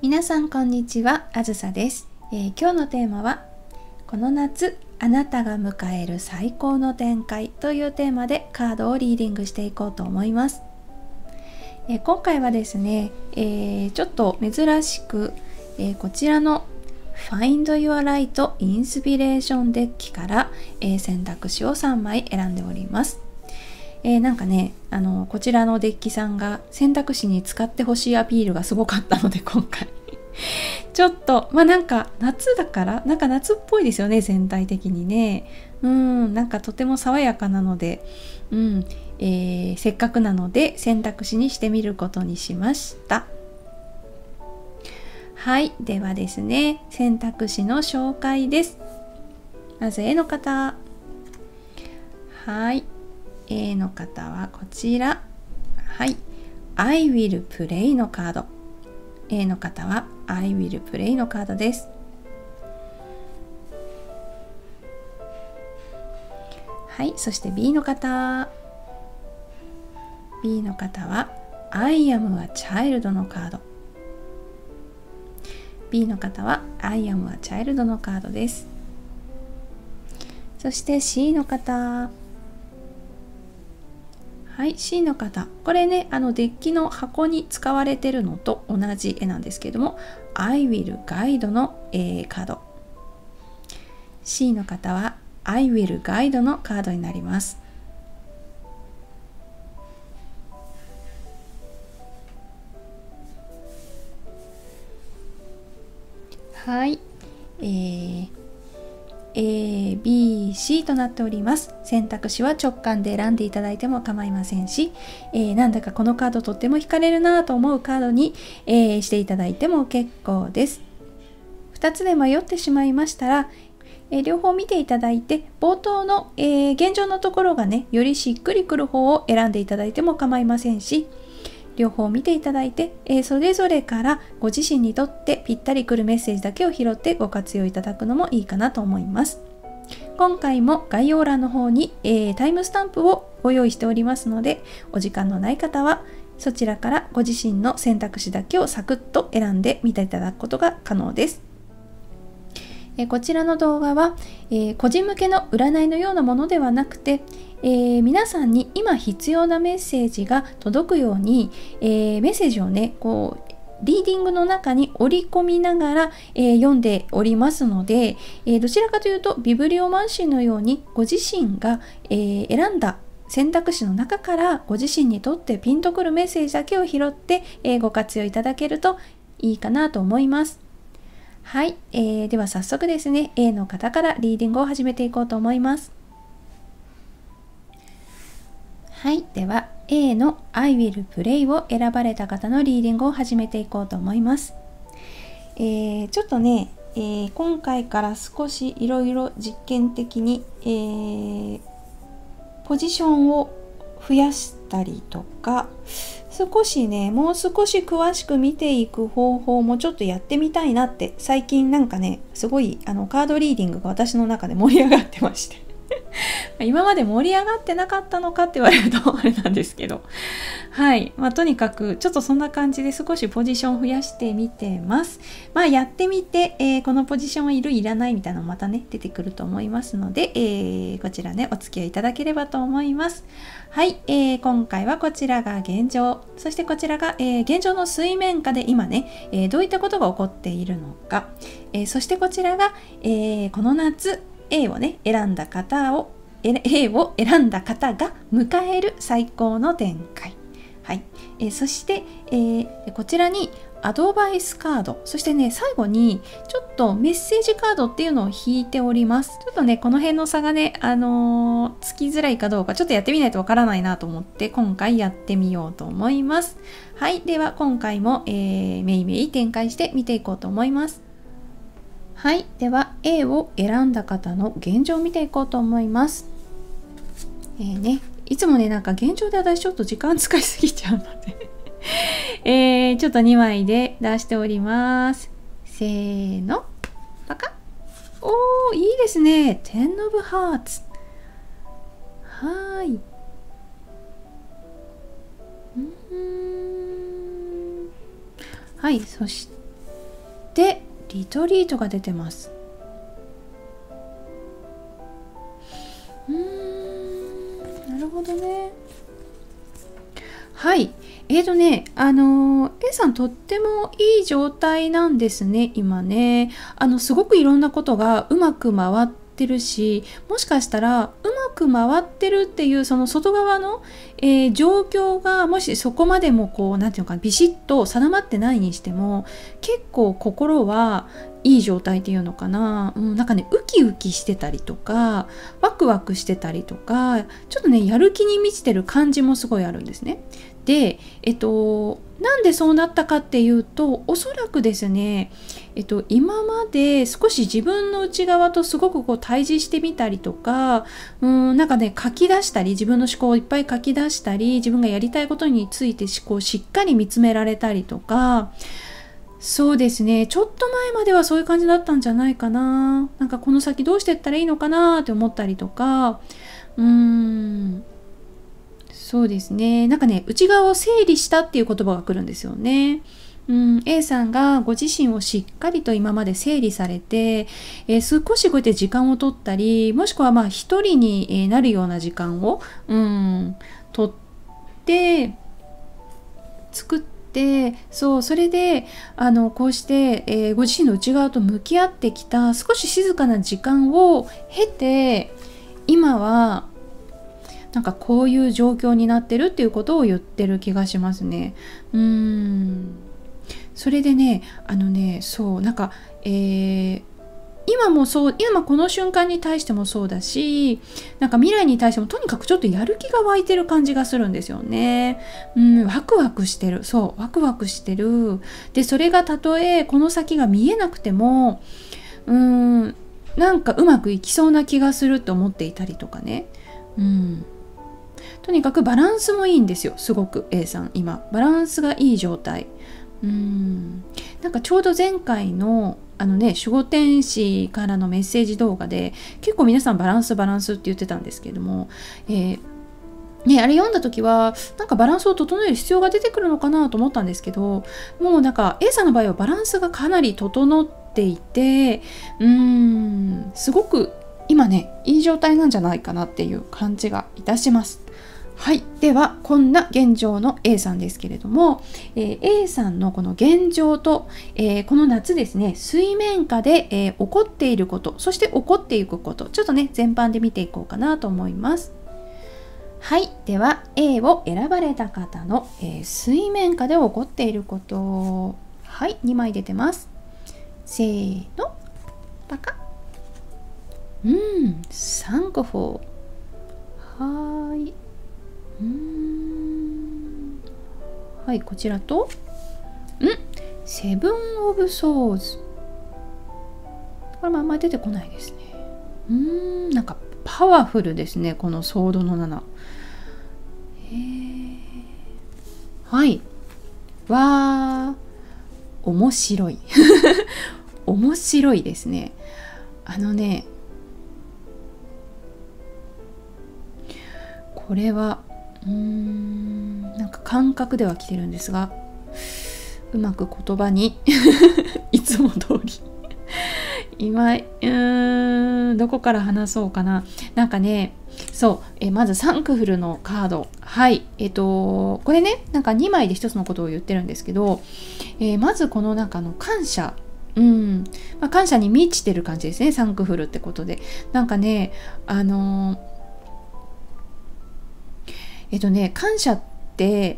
皆さんこんにちは、あずさです。今日のテーマはこの夏あなたが迎える最高の展開というテーマでカードをリーディングしていこうと思います。今回はですね、ちょっと珍しく、こちらの Find Your Light インスピレーションデッキから、選択肢を3枚選んでおります。なんかね、こちらのデッキさんが選択肢に使ってほしいアピールがすごかったので、今回ちょっとなんか夏だから夏っぽいですよね、全体的にね。なんかとても爽やかなので、せっかくなので選択肢にしてみることにしました。はい、ではですね、選択肢の紹介です。まず A の方。はい、A の方はこちら。はい。I will play のカード。A の方は I will play のカードです。はい。そして B の方。B の方は I am a child のカード。B の方は I am a child のカードです。そして C の方。はい、C の方。これね、デッキの箱に使われてるのと同じ絵なんですけども、I will guide の、カード。C の方は I will guide のカードになります。はい、A、B、C となっております。選択肢は直感で選んでいただいても構いませんし、なんだかこのカードとっても惹かれるなと思うカードに、していただいても結構です。2つで迷ってしまいましたら、両方見ていただいて、冒頭の、現状のところがね、よりしっくりくる方を選んでいただいても構いませんし、両方見ていただいて、それぞれからご自身にとってぴったりくるメッセージだけを拾ってご活用いただくのもいいかなと思います。今回も概要欄の方に、タイムスタンプをご用意しておりますので、お時間のない方はそちらからご自身の選択肢だけをサクッと選んでみていただくことが可能です。こちらの動画は、個人向けの占いのようなものではなくて、皆さんに今必要なメッセージが届くように、メッセージをね、こうリーディングの中に織り込みながら、読んでおりますので、どちらかというとビブリオマンシーのようにご自身が、選んだ選択肢の中からご自身にとってピンとくるメッセージだけを拾って、ご活用いただけるといいかなと思います。はい、では早速ですね、 A の方からリーディングを始めていこうと思います。はい、では A の I will play を選ばれた方のリーディングを始めていこうと思います。ちょっとね、今回から少しいろいろ実験的に、ポジションを増やしたりとか、少しね、もう少し詳しく見ていく方法もちょっとやってみたいなって、最近なんかね、すごいカードリーディングが私の中で盛り上がってまして。今まで盛り上がってなかったのかって言われるとあれなんですけど、はい、とにかくちょっとそんな感じで少しポジション増やしてみてます。やってみて、このポジションいるいらないみたいなのまたね出てくると思いますので、こちらねお付き合いいただければと思います。はい、今回はこちらが現状、そしてこちらが、現状の水面下で今ね、どういったことが起こっているのか、そしてこちらが、この夏A をね、A を選んだ方が迎える最高の展開。はい、そして、こちらにアドバイスカード、そしてね、最後にちょっとメッセージカードっていうのを引いております。ちょっとね、この辺の差がね、つきづらいかどうか、ちょっとやってみないとわからないなと思って、今回やってみようと思います。はい、では今回も、めいめい展開して見ていこうと思います。はい、では A を選んだ方の現状を見ていこうと思います。ね、いつもね、なんか現状で私ちょっと時間使いすぎちゃうので、ちょっと2枚で出しております。せーの、パカッ。おー、いいですね。10 of Hearts。はーい。はい、そしてリトリートが出てます。なるほどね。はい、A さんとってもいい状態なんですね、今ね。すごくいろんなことがうまく回ってるし、もしかしたらうまく回ってるっていうその外側の、状況がもしそこまでもこう何て言うのかな、ビシッと定まってないにしても、結構心はいい状態っていうのかな、なんかね、ウキウキしてたりとかワクワクしてたりとか、ちょっとねやる気に満ちてる感じもすごいあるんですね。で、なんでそうなったかっていうと、おそらくですね、今まで少し自分の内側とすごくこう対峙してみたりとか、なんかね、書き出したり、自分の思考をいっぱい書き出したり、自分がやりたいことについて思考をしっかり見つめられたりとか、そうですね、ちょっと前まではそういう感じだったんじゃないかな。なんかこの先どうしていったらいいのかなって思ったりとか、そうですね、なんかね、内側を整理したっていう言葉が来るんですよね。A さんがご自身をしっかりと今まで整理されて、少しこうやって時間を取ったり、もしくはまあ一人になるような時間を、取って作って、それでこうして、ご自身の内側と向き合ってきた少し静かな時間を経て、今はなんかこういう状況になってるっていうことを言ってる気がしますね。それでね、そうなんか、今もそう、今この瞬間に対してもそうだし、なんか未来に対してもとにかくちょっとやる気が湧いてる感じがするんですよね。ワクワクしてる。そう、ワクワクしてる。で、それがたとえこの先が見えなくても、なんかうまくいきそうな気がすると思っていたりとかね。とにかくバランスもいいんですよ、すごく A さん、今。バランスがいい状態。なんかちょうど前回の守護天使からのメッセージ動画で結構皆さんバランスバランスって言ってたんですけども、ね、あれ読んだ時はなんかバランスを整える必要が出てくるのかなと思ったんですけど、もうなんか A さんの場合はバランスがかなり整っていて、すごく今ねいい状態なんじゃないかなっていう感じがいたします。はい、ではこんな現状の A さんですけれども、A さんのこの現状と、この夏ですね、水面下で、起こっていること、そして起こっていくこと、ちょっとね全般で見ていこうかなと思います。はい、では A を選ばれた方の、水面下で起こっていること、はい、2枚出てます。せーの、パカッ。サンコフォー。はーい。はい、こちらとセブン・オブ・ソーズ。これもあんまり出てこないですね。なんかパワフルですね、このソードの7。はい、わー、面白い面白いですね。これはなんか感覚では来てるんですが、うまく言葉にいつも通り今どこから話そうかな。なんかね、そう、まずサンクフルのカード。はい、これね、なんか2枚で1つのことを言ってるんですけど、まずこの中の感謝、感謝に満ちてる感じですね、サンクフルってことで。なんかね、感謝って、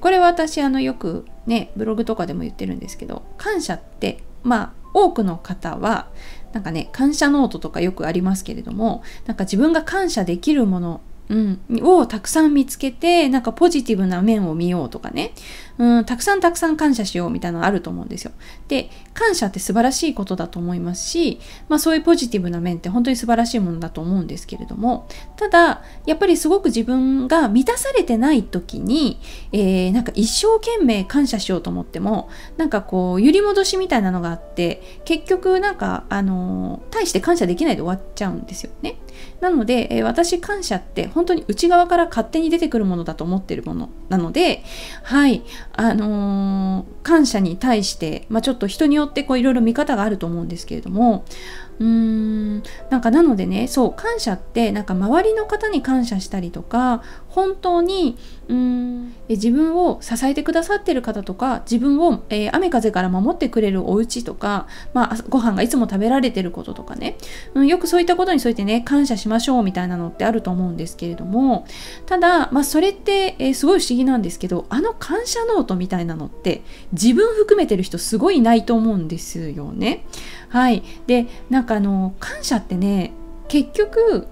これは私よくねブログとかでも言ってるんですけど、感謝ってまあ多くの方はなんかね、感謝ノートとかよくありますけれども、なんか自分が感謝できるもの、をたくさん見つけて、なんかポジティブな面を見ようとかね、たくさん感謝しようみたいなのあると思うんですよ。で、感謝って素晴らしいことだと思いますし、まあそういうポジティブな面って本当に素晴らしいものだと思うんですけれども、ただやっぱりすごく自分が満たされてない時に、なんか一生懸命感謝しようと思っても、なんかこう揺り戻しみたいなのがあって、結局なんか大して感謝できないで終わっちゃうんですよね。なので、私感謝って本当に内側から勝手に出てくるものだと思ってるものなので、はい、感謝に対して、ちょっと人によってこういろいろ見方があると思うんですけれども、なのでね、そう感謝って周りの方に感謝したりとか、本当に自分を支えてくださってる方とか、自分を、雨風から守ってくれるお家とか、ご飯がいつも食べられてることとかね、よくそういったことにそうやってね感謝しましょうみたいなのってあると思うんですけれども、ただ、それって、すごい不思議なんですけど、あの感謝ノートみたいなのって自分含めてる人すごいいないと思うんですよね。はい、で感謝ってね、結局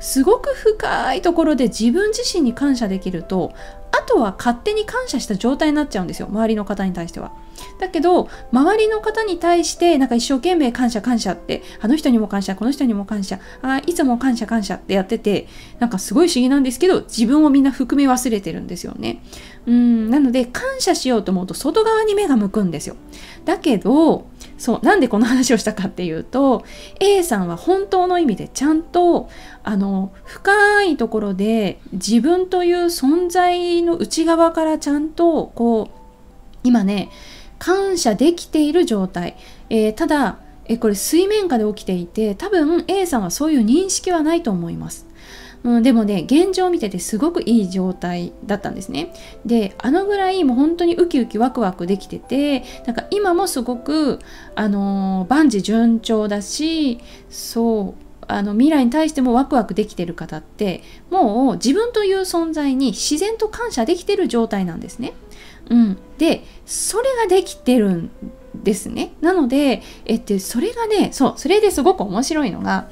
すごく深いところで自分自身に感謝できると、あとは勝手に感謝した状態になっちゃうんですよ、周りの方に対しては。だけど周りの方に対して一生懸命感謝感謝って、あの人にも感謝、この人にも感謝、いつも感謝感謝ってやってて、すごい不思議なんですけど、自分をみんな含め忘れてるんですよね。なので感謝しようと思うと外側に目が向くんですよ。だけどそう、なんでこの話をしたかっていうと、 A さんは本当の意味でちゃんと深いところで自分という存在の内側からちゃんとこう今ね感謝できている状態、ただこれ水面下で起きていて、多分 A さんはそういう認識はないと思います。でもね、現状を見ててすごくいい状態だったんですね。で、あのぐらいもう本当にウキウキワクワクできてて、今もすごく万事順調だし、そう未来に対してもワクワクできてる方って、もう自分という存在に自然と感謝できてる状態なんですね。でそれができてるんですね。なのでそれがね、そう、それですごく面白いのが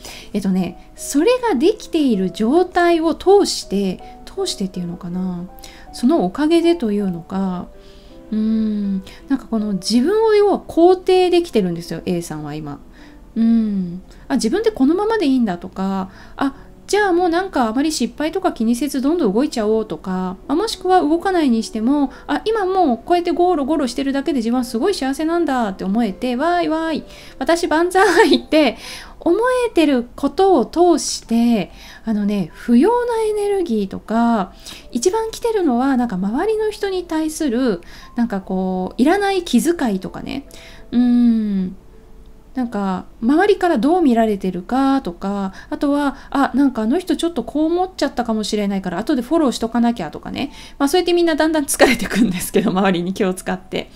それができている状態を通してっていうのかな、そのおかげでというのか、この自分を要は肯定できてるんですよ、 A さんは今。自分でこのままでいいんだとか、じゃあもうあまり失敗とか気にせずどんどん動いちゃおうとか、もしくは動かないにしても、今もうこうやってゴロゴロしてるだけで自分はすごい幸せなんだって思えて、わーいわーい私万歳って思えてることを通して、不要なエネルギーとか、一番来てるのは周りの人に対するいらない気遣いとかね、周りからどう見られてるかとか、あとはあの人ちょっとこう思っちゃったかもしれないから後でフォローしとかなきゃとかね、そうやってみんなだんだん疲れてくんですけど、周りに気を使って、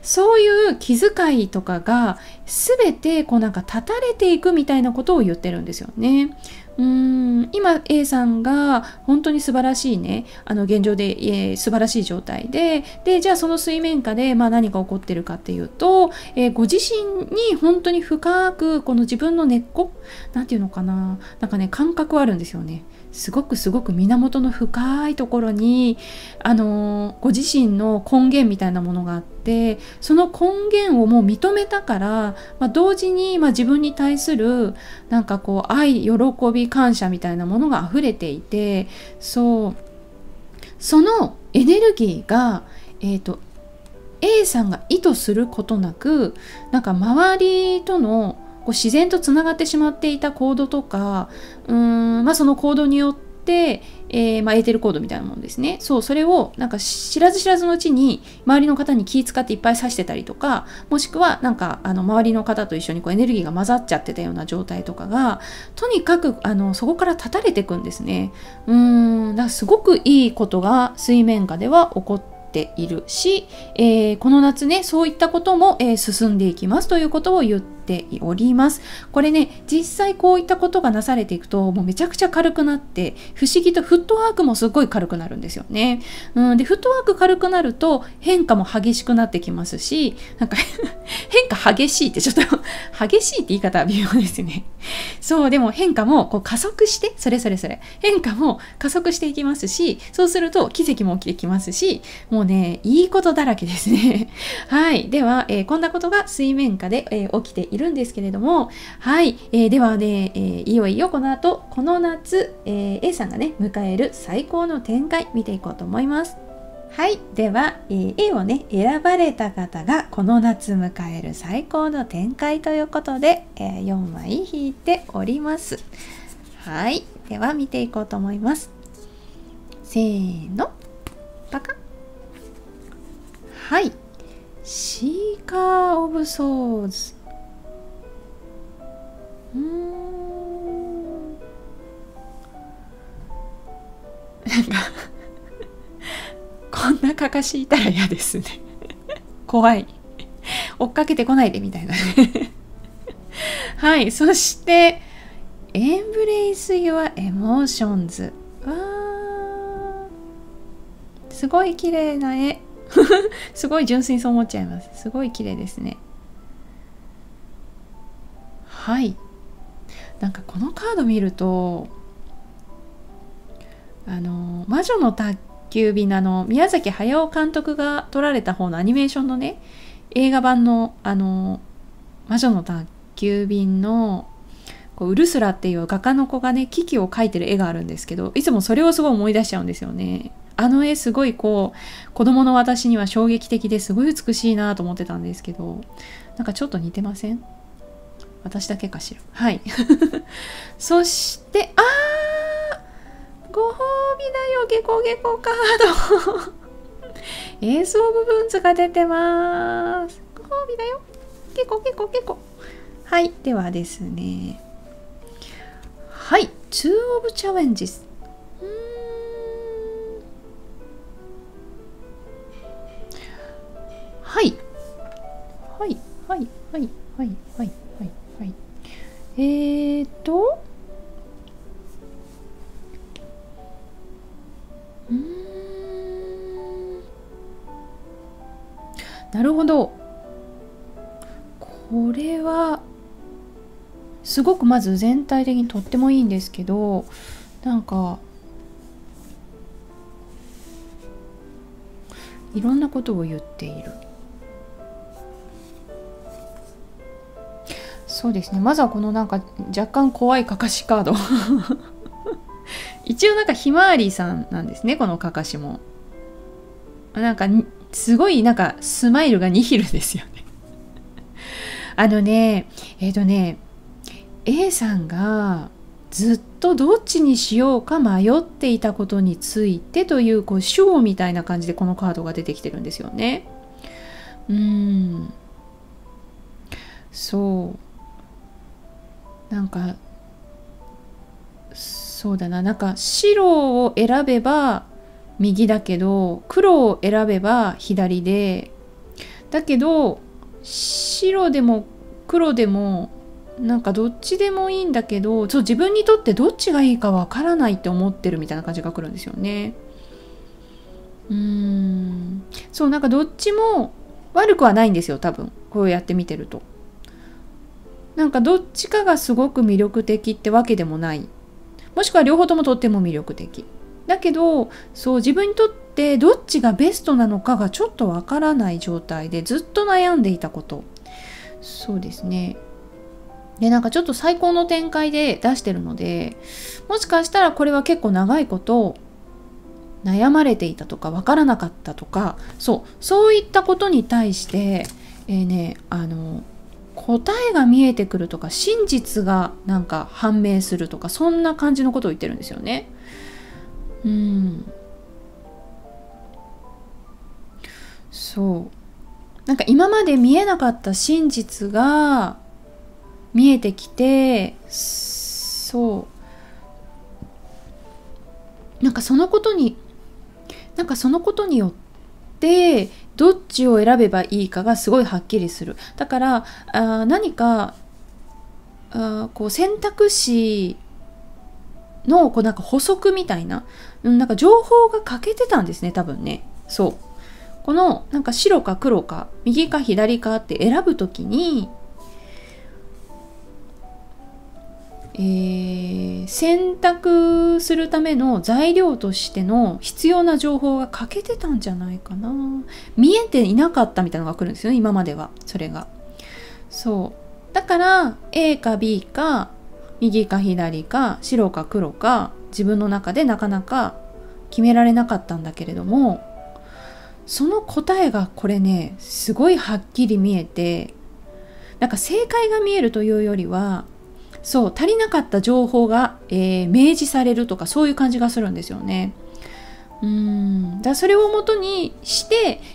そういう気遣いとかが全て断たれていくみたいなことを言ってるんですよね。今 A さんが本当に素晴らしいね、現状で、素晴らしい状態で、じゃあその水面下で、何が起こってるかっていうと、ご自身に本当に深くこの自分の根っこ、なんていうのかな、感覚あるんですよね。すごくすごく源の深いところにご自身の根源みたいなものがあって、その根源をもう認めたから、同時に、自分に対する愛、喜び、感謝みたいなものが溢れていて、そう、そのエネルギーが、A さんが意図することなく周りとの自然とつながってしまっていた行動とか、その行動によって、エーテルコードみたいなものですね。そう、それを知らず知らずのうちに周りの方に気使っていっぱいさしてたりとか、もしくは周りの方と一緒にエネルギーが混ざっちゃってたような状態とかが、とにかくそこから断たれていくんですね。だからすごくいいことが水面下では起こっているし、この夏ね、そういったことも、進んでいきますということを言っております。これね、実際こういったことがなされていくと、もうめちゃくちゃ軽くなって、不思議とフットワークもすごい軽くなるんですよね。でフットワーク軽くなると変化も激しくなってきますし、変化激しいってちょっと激しいって言い方は微妙ですね。そうでも変化もこう加速して、それ変化も加速していきますし、そうすると奇跡も起きてきますし、もうね、いいことだらけですね。はい。では、こんなことが水面下で、起きているんですけれども、はい。ではね、いよいよこの後、この夏、A さんがね、迎える最高の展開、見ていこうと思います。はい。では、A をね、選ばれた方が、この夏迎える最高の展開ということで、4枚引いております。はい。では、見ていこうと思います。せーの、パカッ。はい、シーカー・オブ・ソーズ。なんかこんなかかしいたら嫌ですね。怖い。追っかけてこないでみたいなね。はい、そして「Embrace Your Emotions」。わー、すごい綺麗な絵。すごい純粋にそう思っちゃいます。すごい綺麗ですね。はい、なんかこのカード見ると魔女の宅急便の宮崎駿監督が撮られた方のアニメーションのね、映画版の魔女の宅急便のこうウルスラっていう画家の子がね、キキを描いてる絵があるんですけど、いつもそれをすごい思い出しちゃうんですよね。あの絵すごいこう子供の私には衝撃的ですごい美しいなと思ってたんですけど、なんかちょっと似てません？私だけかしら。はい。そしてご褒美だよゲコゲコカード。エースオブブンズが出てます。ご褒美だよゲコゲコゲコ。はい、ではですね。はい、2オブチャレンジス。はいはいはいはいはいはいはいはいなるほど、これはすごくまず全体的にとってもいいんですけど、なんかいろんなことを言っている。そうですね、まずはこのなんか若干怖いかかしカード。一応なんかひまわりさんなんですね、このかかしも。なんかすごいなんかスマイルがニヒルですよね。A さんがずっとどっちにしようか迷っていたことについてというこう主語みたいな感じでこのカードが出てきてるんですよね。そう。なんかそうだな、なんか白を選べば右だけど黒を選べば左で、だけど白でも黒でもなんかどっちでもいいんだけど、そう自分にとってどっちがいいかわからないって思ってるみたいな感じがくるんですよね。そう、なんかどっちも悪くはないんですよ多分こうやって見てると。なんかどっちかがすごく魅力的ってわけでもない、もしくは両方ともとっても魅力的だけど、そう自分にとってどっちがベストなのかがちょっとわからない状態でずっと悩んでいたこと。そうですね、でなんかちょっと最高の展開で出してるので、もしかしたらこれは結構長いこと悩まれていたとかわからなかったとか、そういったことに対して、答えが見えてくるとか真実がなんか判明するとか、そんな感じのことを言ってるんですよね。そう、なんか今まで見えなかった真実が見えてきて、そうなんかそのことによってでどっちを選べばいいかがすごいはっきりする。だから何かこう選択肢のこうなんか補足みたいな、なんか情報が欠けてたんですね多分ね。そう、このなんか白か黒か右か左かって選ぶときに、選択するための材料としての必要な情報が欠けてたんじゃないかな。見えていなかったみたいなのが来るんですよね今までは。それがそうだから A か B か右か左か白か黒か自分の中でなかなか決められなかったんだけれども、その答えがこれねすごいはっきり見えて、なんか正解が見えるというよりは、そう足りなかった情報が、明示されるとか、そういう感じがするんですよね。だそれをもとにし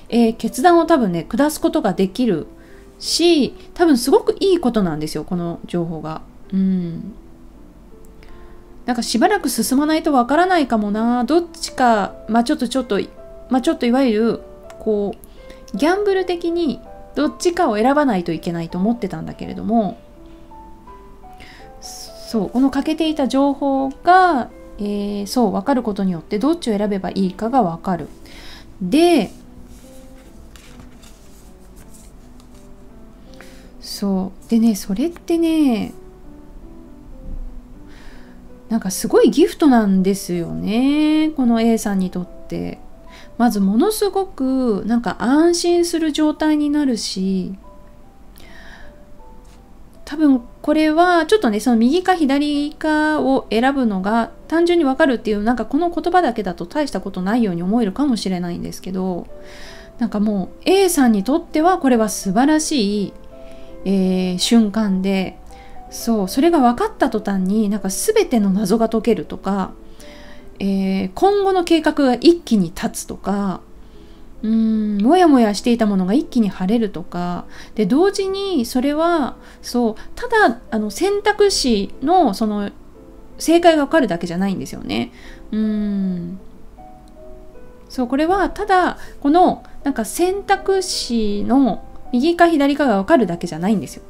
て、決断を多分ね下すことができるし、多分すごくいいことなんですよ、この情報が。なんかしばらく進まないとわからないかもな、どっちか、ちょっといわゆるこうギャンブル的にどっちかを選ばないといけないと思ってたんだけれども、そう、この欠けていた情報が、分かることによってどっちを選べばいいかがわかる。で、そう。でね、それってね、なんかすごいギフトなんですよね、この A さんにとって。まずものすごくなんか安心する状態になるし、多分これはちょっとねその右か左かを選ぶのが単純に分かるっていう、なんかこの言葉だけだと大したことないように思えるかもしれないんですけど、なんかもう A さんにとってはこれは素晴らしい、瞬間で、そう、それが分かった途端になんか全ての謎が解けるとか、今後の計画が一気に立つとか、もやもやしていたものが一気に晴れるとかで、同時にそれはそうただ選択肢のその正解が分かるだけじゃないんですよね。そう、これはただこのなんか選択肢の右か左かが分かるだけじゃないんですよ。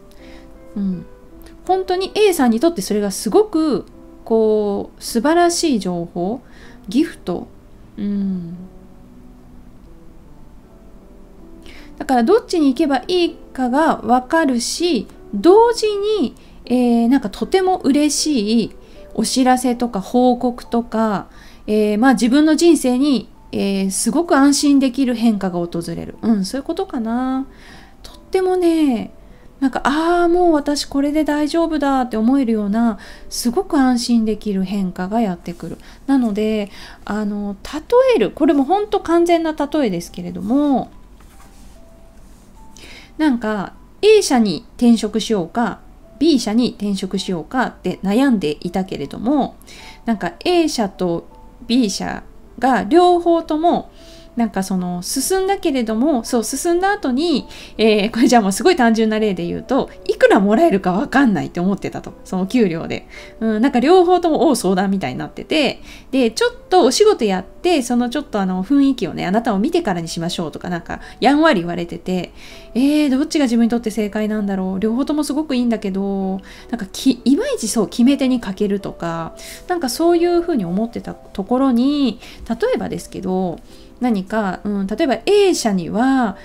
本当に A さんにとってそれがすごくこう素晴らしい情報、ギフト、だからどっちに行けばいいかが分かるし、同時に、なんかとても嬉しいお知らせとか報告とか、まあ自分の人生に、すごく安心できる変化が訪れる、そういうことかな。とってもね、なんかああもう私これで大丈夫だって思えるようなすごく安心できる変化がやってくる。なので例える、これも本当完全な例えですけれども、なんか A 社に転職しようか B 社に転職しようかって悩んでいたけれども、なんか A 社と B 社が両方ともなんかその進んだけれども、そう進んだ後に、これじゃあもうすごい単純な例で言うと、いくらもらえるかわかんないって思ってたと、その給料で、なんか両方とも大相談みたいになってて、でちょっとお仕事やってそのちょっと雰囲気をねあなたを見てからにしましょうとかなんかやんわり言われてて、どっちが自分にとって正解なんだろう、両方ともすごくいいんだけどなんかいまいちそう決め手に欠けるとか、なんかそういうふうに思ってたところに、例えばですけど何か、例えば A 社には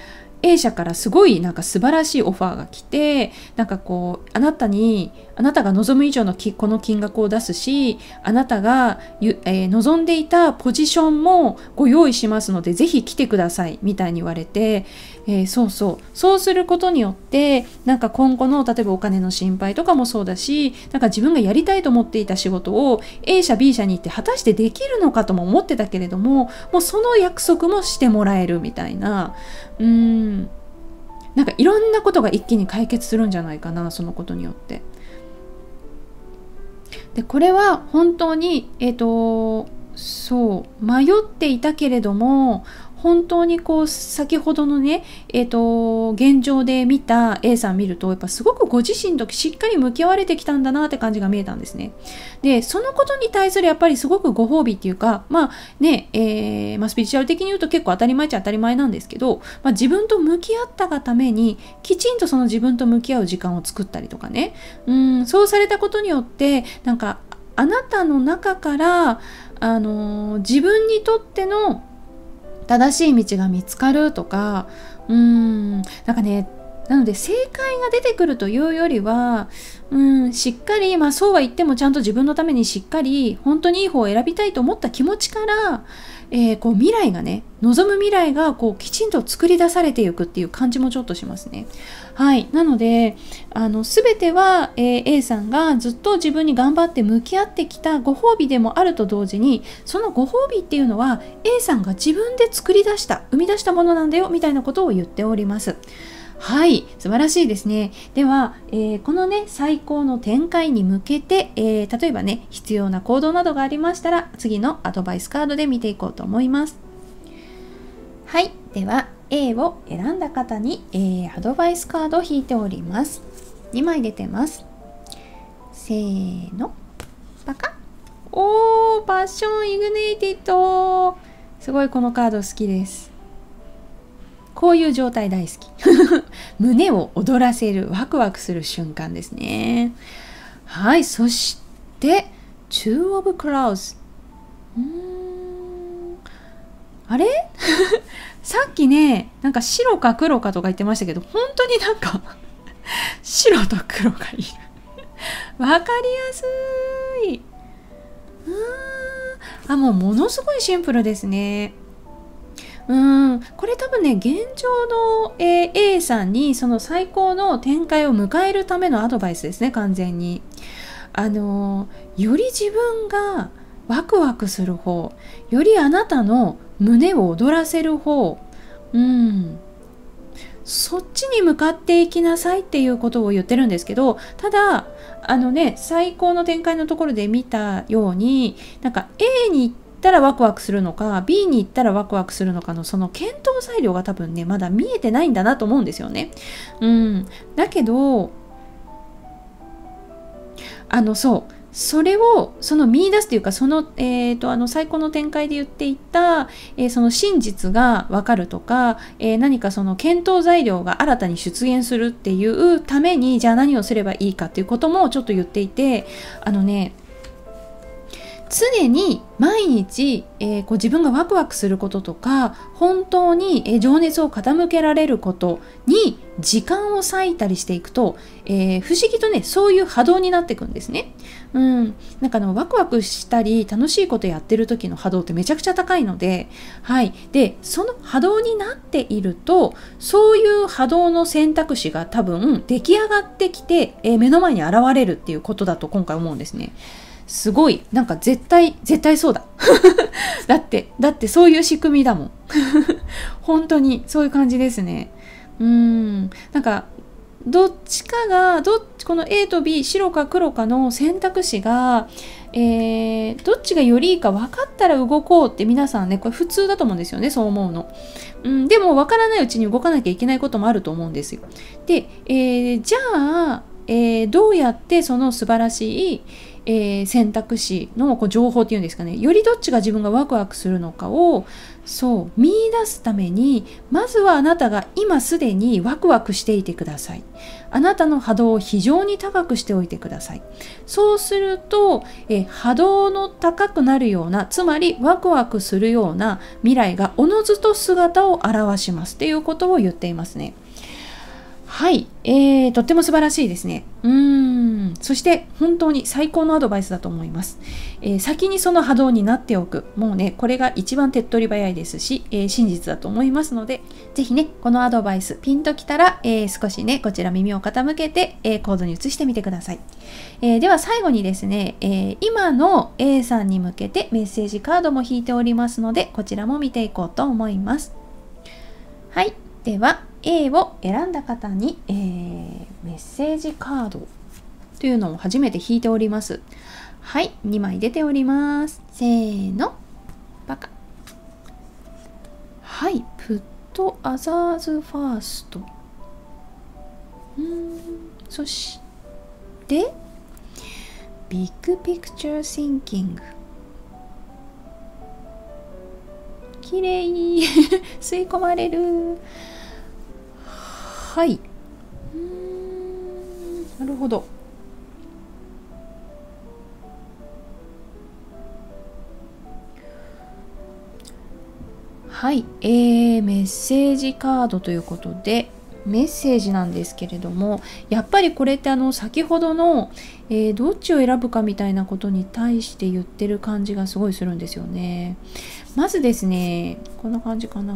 A 社からすごいなんか素晴らしいオファーが来て、なんかこうあなたが望む以上のこの金額を出すし、あなたが、望んでいたポジションもご用意しますのでぜひ来てくださいみたいに言われて、そうすることによってなんか今後の例えばお金の心配とかもそうだし、なんか自分がやりたいと思っていた仕事を A 社 B 社に行って果たしてできるのかとも思ってたけれども、もうその約束もしてもらえるみたいな。なんかいろんなことが一気に解決するんじゃないかな、そのことによって。でこれは本当に、そう迷っていたけれども本当にこう先ほどのね、現状で見た A さん見るとやっぱすごくご自身としっかり向き合われてきたんだなって感じが見えたんですね。でそのことに対するやっぱりすごくご褒美っていうか、まあね、スピリチュアル的に言うと結構当たり前っちゃ当たり前なんですけど、自分と向き合ったがためにきちんとその自分と向き合う時間を作ったりとかね、そうされたことによってなんかあなたの中から、自分にとっての正しい道が見つかるとか、なんかね、なので正解が出てくるというよりは、しっかり、そうは言ってもちゃんと自分のためにしっかり本当にいい方を選びたいと思った気持ちから、こう未来がね、望む未来がこうきちんと作り出されていくっていう感じもちょっとしますね。はい。なので、全ては、A さんがずっと自分に頑張って向き合ってきたご褒美でもあると同時に、そのご褒美っていうのは A さんが自分で作り出した、生み出したものなんだよみたいなことを言っております。はい、素晴らしいですね。では、このね、最高の展開に向けて、例えばね、必要な行動などがありましたら、次のアドバイスカードで見ていこうと思います。はい、では A を選んだ方に、アドバイスカードを引いております。2枚出てます。せーの、パカッ。おー、パッションイグネイティッド。すごいこのカード好きです。こういう状態大好き。胸を躍らせる、ワクワクする瞬間ですね。はい、そして、Two of Clouds。あれさっきね、なんか白か黒かとか言ってましたけど、本当になんか、白と黒がいる。わかりやすい。あ、もうものすごいシンプルですね。これ多分ね、現状の A さんにその最高の展開を迎えるためのアドバイスですね、完全に。より自分がワクワクする方、よりあなたの胸を躍らせる方、そっちに向かっていきなさいっていうことを言ってるんですけど、ただね、最高の展開のところで見たように、なんか A に行ったらワクワクするのか B に行ったらワクワクするのかのその検討裁量が多分ね、まだ見えてないんだなと思うんですよね。だけどそう。それを見出すというか、最高の展開で言っていた、その真実がわかるとか、何かその検討材料が新たに出現するっていうために、じゃあ何をすればいいかっていうこともちょっと言っていて、ね、常に毎日、こう自分がワクワクすることとか、本当に情熱を傾けられることに時間を割いたりしていくと、不思議とね、そういう波動になっていくんですね。なんかワクワクしたり楽しいことやってる時の波動ってめちゃくちゃ高いので、はい。で、その波動になっていると、そういう波動の選択肢が多分出来上がってきて、目の前に現れるっていうことだと今回思うんですね。すごい。なんか絶対そうだ。だってそういう仕組みだもん。本当にそういう感じですね。なんか、どっちかが、この A と B、白か黒かの選択肢が、どっちがよりいいか分かったら動こうって皆さんね、これ普通だと思うんですよね、そう思うの。でも分からないうちに動かなきゃいけないこともあると思うんですよ。で、じゃあ、どうやってその素晴らしい、選択肢のこう情報っていうんですかね、よりどっちが自分がワクワクするのかを見出すために、まずはあなたが今すでにワクワクしていてください。あなたの波動を非常に高くしておいてください。そうすると、波動の高くなるような、つまりワクワクするような未来がおのずと姿を現しますっていうことを言っていますね。はい、とっても素晴らしいですね。そして本当に最高のアドバイスだと思います。先にその波動になっておく。もうね、これが一番手っ取り早いですし、真実だと思いますので、ぜひね、このアドバイス、ピンときたら、少しね、こちら耳を傾けて、行動に移してみてください。では最後にですね、今の A さんに向けてメッセージカードも引いておりますので、こちらも見ていこうと思います。はい、では A を選んだ方に、メッセージカードというのを初めて引いております。はい、2枚出ております。せーの、パカ。はい、Put Others First。そして、Big Picture Thinking。きれい。吸い込まれる。はい。なるほど。はい、メッセージカードということで、メッセージなんですけれども、やっぱりこれって先ほどの、どっちを選ぶかみたいなことに対して言ってる感じがすごいするんですよね。まずですね、こんな感じかな。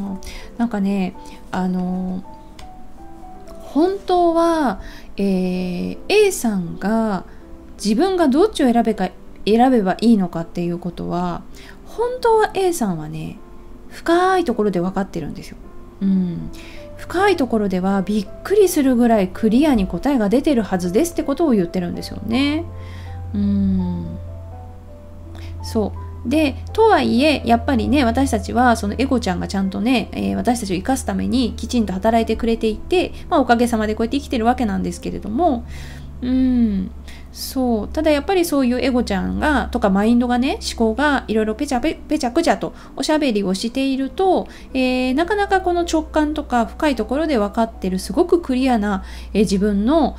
なんかね、本当は、A さんが自分がどっちを選べばいいのかっていうことは、本当は A さんはね、深いところで分かってるんですよ。深いところではびっくりするぐらいクリアに答えが出てるはずですってことを言ってるんですよね。そうで、とはいえやっぱりね、私たちはそのエゴちゃんがちゃんとね、私たちを生かすためにきちんと働いてくれていて、おかげさまでこうやって生きてるわけなんですけれども、そう、ただやっぱりそういうエゴちゃんがとかマインドがね、思考がいろいろぺちゃくちゃとおしゃべりをしていると、なかなかこの直感とか深いところで分かってるすごくクリアな、自分の、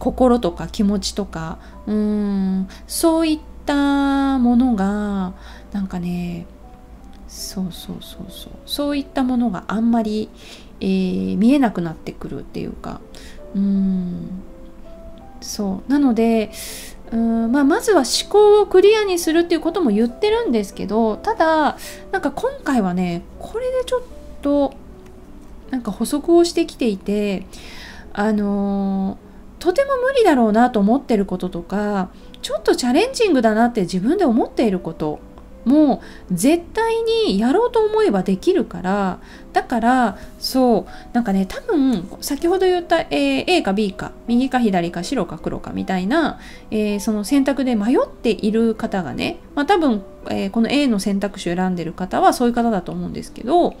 心とか気持ちとか、そういったものがなんかね、そういったものがあんまり、見えなくなってくるっていうか、そうなのでまずは思考をクリアにするっていうことも言ってるんですけど、ただなんか今回はね、これでちょっとなんか補足をしてきていて、とても無理だろうなと思ってることとか、ちょっとチャレンジングだなって自分で思っていることも絶対にやろうと思えばできるから、だからそうなんかね、多分先ほど言った、A か B か右か左か白か黒かみたいな、その選択で迷っている方がね、多分、この A の選択肢を選んでる方はそういう方だと思うんですけど、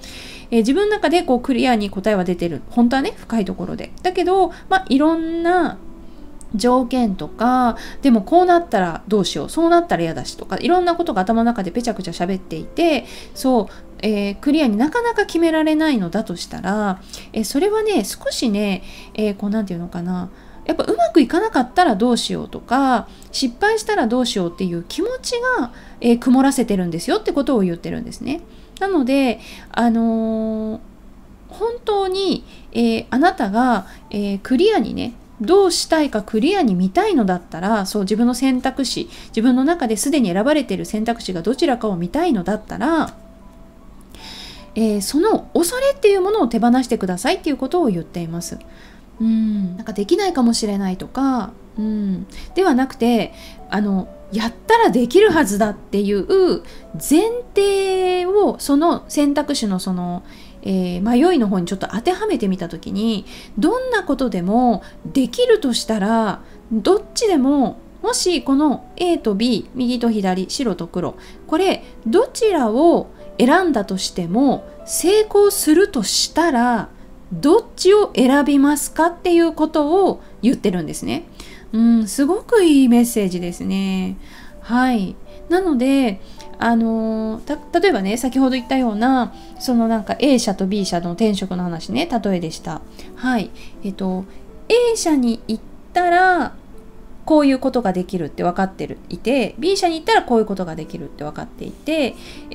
自分の中でこうクリアに答えは出てる、本当はね深いところでだけど、いろんな条件とか、でもこうなったらどうしよう、そうなったら嫌だしとか、いろんなことが頭の中でぺちゃくちゃ喋っていて、クリアになかなか決められないのだとしたら、それはね少しね、こうなんていうのかな、やっぱうまくいかなかったらどうしようとか、失敗したらどうしようっていう気持ちが、曇らせてるんですよってことを言ってるんですね。なので本当に、あなたが、クリアにね、どうしたいかクリアに見たいのだったら、そう自分の選択肢、自分の中ですでに選ばれている選択肢がどちらかを見たいのだったら、その恐れっていうものを手放してくださいっていうことを言っています。なんかできないかもしれないとか、ではなくて、やったらできるはずだっていう前提を、その選択肢のその迷いの方にちょっと当てはめてみた時に、どんなことでもできるとしたら、どっちでも、もしこの A と B、右と左、白と黒、これどちらを選んだとしても成功するとしたら、どっちを選びますかっていうことを言ってるんですね。すごくいいメッセージですね。はい。なので例えばね、先ほど言ったようなそのなんか A 社と B 社の転職の話ね、例えでした。はい。A 社に行ったらこういうことができるって分かっていて、B 社に行ったらこういうことができるって分かっていて、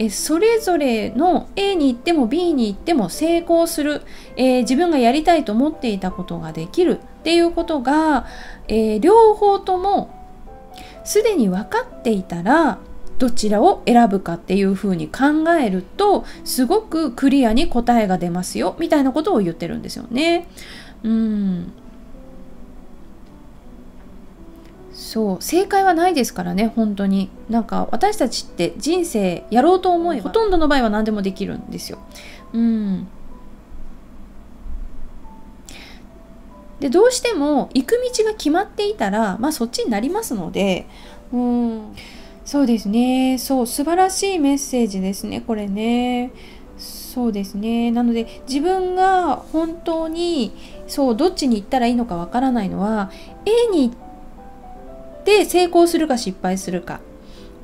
それぞれの A に行っても B に行っても成功する、自分がやりたいと思っていたことができるっていうことが、両方ともすでに分かっていたら、どちらを選ぶかっていうふうに考えると、すごくクリアに答えが出ますよみたいなことを言ってるんですよね。そう、正解はないですからね、本当に。なんか私たちって人生やろうと思えばほとんどの場合は何でもできるんですよ。でどうしても行く道が決まっていたら、そっちになりますので、そうですね。そう、素晴らしいメッセージですね、これね。そうですね。なので自分が本当にそうどっちに行ったらいいのかわからないのは、 A に行って成功するか失敗するか、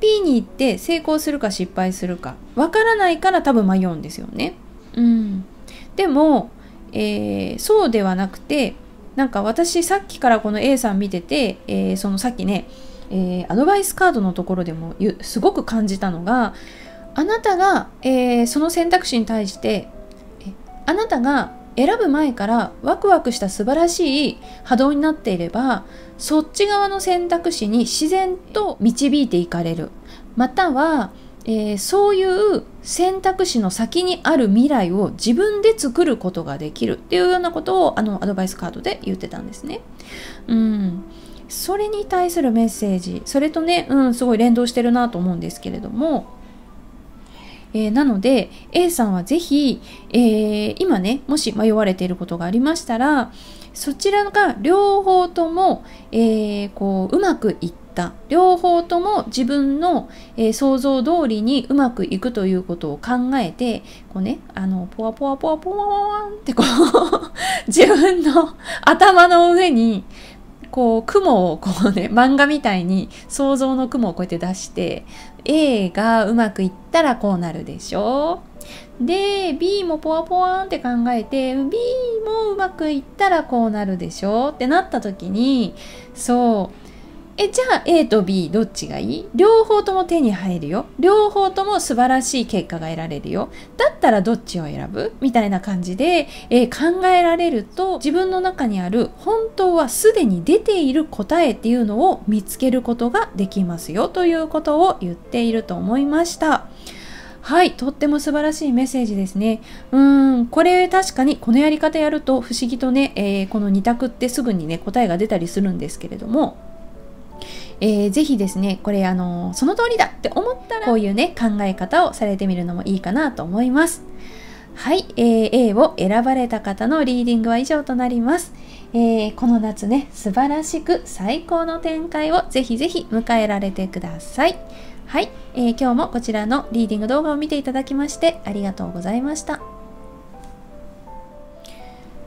B に行って成功するか失敗するかわからないから、多分迷うんですよね。でも、そうではなくて、なんか私さっきからこの A さん見てて、そのさっきね、アドバイスカードのところでもすごく感じたのが、あなたが、その選択肢に対してあなたが選ぶ前からワクワクした素晴らしい波動になっていれば、そっち側の選択肢に自然と導いていかれる、または、そういう選択肢の先にある未来を自分で作ることができるっていうようなことを、アドバイスカードで言ってたんですね。それに対するメッセージ、それとね、すごい連動してるなと思うんですけれども、なので A さんはぜひ、今ね、もし迷われていることがありましたら、そちらが両方とも、こううまくいって両方とも自分の、想像通りにうまくいくということを考えて、こうね、ポワポワポワポワーンってこう自分の頭の上にこう雲をこうね、漫画みたいに想像の雲をこうやって出して、 A がうまくいったらこうなるでしょ。で B もポワポワーンって考えて、 B もうまくいったらこうなるでしょってなった時に、そう。じゃあ A と B どっちがいい？両方とも手に入るよ。両方とも素晴らしい結果が得られるよ。だったらどっちを選ぶ？みたいな感じで、考えられると、自分の中にある本当はすでに出ている答えっていうのを見つけることができますよということを言っていると思いました。はい、とっても素晴らしいメッセージですね。これ確かにこのやり方やると不思議とね、この2択ってすぐにね、答えが出たりするんですけれども、ぜひですね、これその通りだって思ったらこういうね、考え方をされてみるのもいいかなと思います。はい、A を選ばれた方のリーディングは以上となります。この夏ね、素晴らしく最高の展開をぜひぜひ迎えられてください。はい、今日もこちらのリーディング動画を見ていただきましてありがとうございました。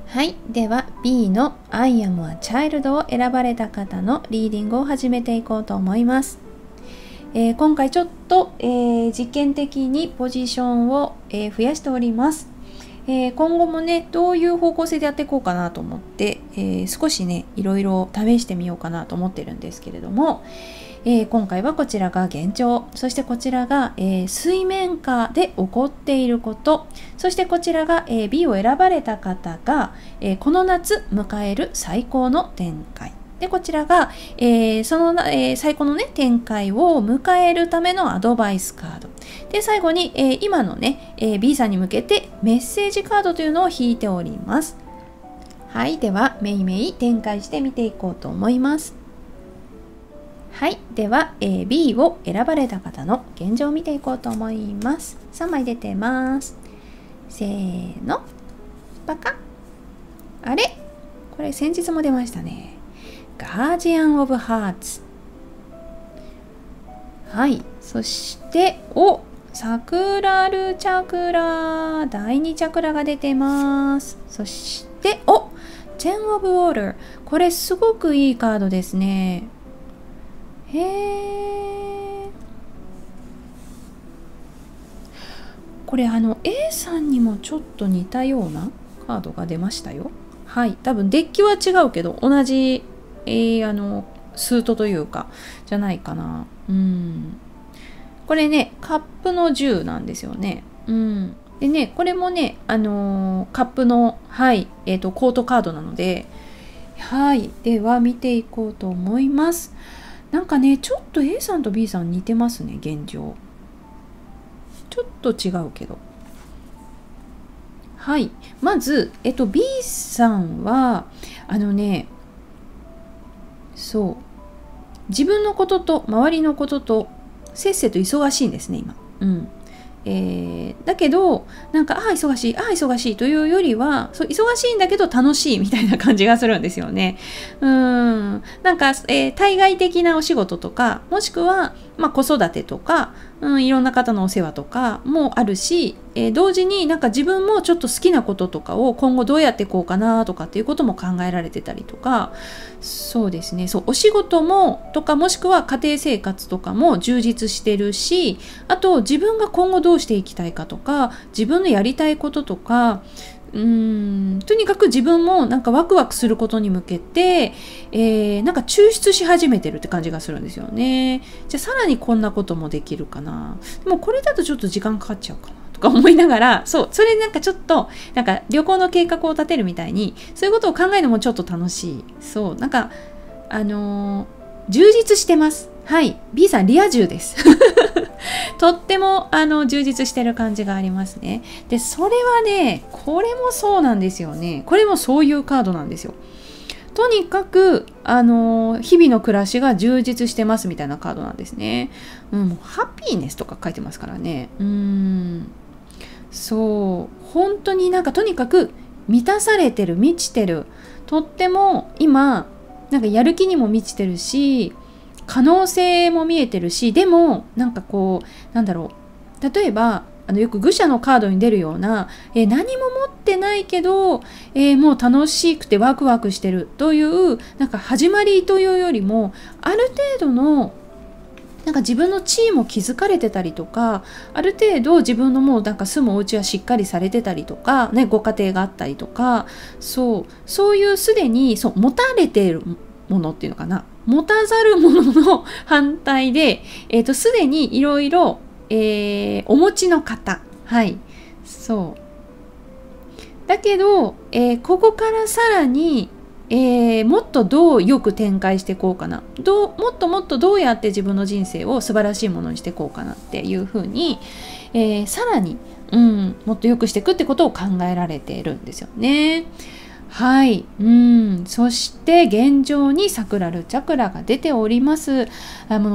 はい。では B の I am a child を選ばれた方のリーディングを始めていこうと思います。今回ちょっと、実験的にポジションを、増やしております。今後もね、どういう方向性でやっていこうかなと思って、少しね、いろいろ試してみようかなと思ってるんですけれども、今回はこちらが現状、そしてこちらが、水面下で起こっていること、そしてこちらが、B を選ばれた方が、この夏迎える最高の展開。で、こちらが、その、最高のね、展開を迎えるためのアドバイスカード。で、最後に、今のね、B さんに向けてメッセージカードというのを引いております。はい、では、めいめい展開してみていこうと思います。はい。では、B を選ばれた方の現状を見ていこうと思います。3枚出てます。せーの。パカッ。あれ？これ先日も出ましたね。ガージアン・オブ・ハーツ。はい。そして、お！サクラルチャクラ。第2チャクラが出てます。そして、お！テン・オブ・ウォーター。これすごくいいカードですね。これA さんにもちょっと似たようなカードが出ましたよ。はい。多分デッキは違うけど、同じ、スートというか、じゃないかな。これね、カップの10なんですよね。でね、これもね、カップの、はい、コートカードなので、はい。では、見ていこうと思います。なんかね、ちょっと A さんと B さん似てますね、現状。ちょっと違うけど。はい。まず、B さんは、そう。自分のことと周りのことと、せっせと忙しいんですね、今。だけど、なんか、忙しい、忙しいというよりは、そう、忙しいんだけど楽しいみたいな感じがするんですよね。なんか、対外的なお仕事とか、もしくは、まあ、子育てとか、いろんな方のお世話とかもあるし、同時になんか自分もちょっと好きなこととかを今後どうやっていこうかなとかっていうことも考えられてたりとか、そうですね、そう、お仕事もとかもしくは家庭生活とかも充実してるし、あと自分が今後どうしていきたいかとか、自分のやりたいこととか、とにかく自分もなんかワクワクすることに向けて、なんか抽出し始めてるって感じがするんですよね。じゃあさらにこんなこともできるかな。でもこれだとちょっと時間かかっちゃうかなとか思いながら、そう、それなんかちょっと、なんか旅行の計画を立てるみたいに、そういうことを考えるのもちょっと楽しい。そう、なんか、充実してます。はい。B さん、リア充です。とっても、充実してる感じがありますね。で、それはね、これもそうなんですよね。これもそういうカードなんですよ。とにかく、日々の暮らしが充実してますみたいなカードなんですね。もうハピーネスとか書いてますからね。そう、本当になんかとにかく満たされてる、満ちてる、とっても今なんかやる気にも満ちてるし、可能性も見えてるし、でもなんかこうなんだろう、例えばよく愚者のカードに出るような、何も持ってないけど、もう楽しくてワクワクしてるというなんか始まりというよりも、ある程度のなんか自分の地位も築かれてたりとか、ある程度自分のもうなんか住むお家はしっかりされてたりとか、ね、ご家庭があったりとか、そういうすでに持たれているものっていうのかな、持たざるものの反対で、すでにいろいろお持ちの方、はい、そうだけど、ここからさらにもっとどうよく展開していこうかな、もっともっとどうやって自分の人生を素晴らしいものにしていこうかなっていうふうに、さらに、もっとよくしていくってことを考えられているんですよね。はい、そして現状にサクラルチャクラが出ております。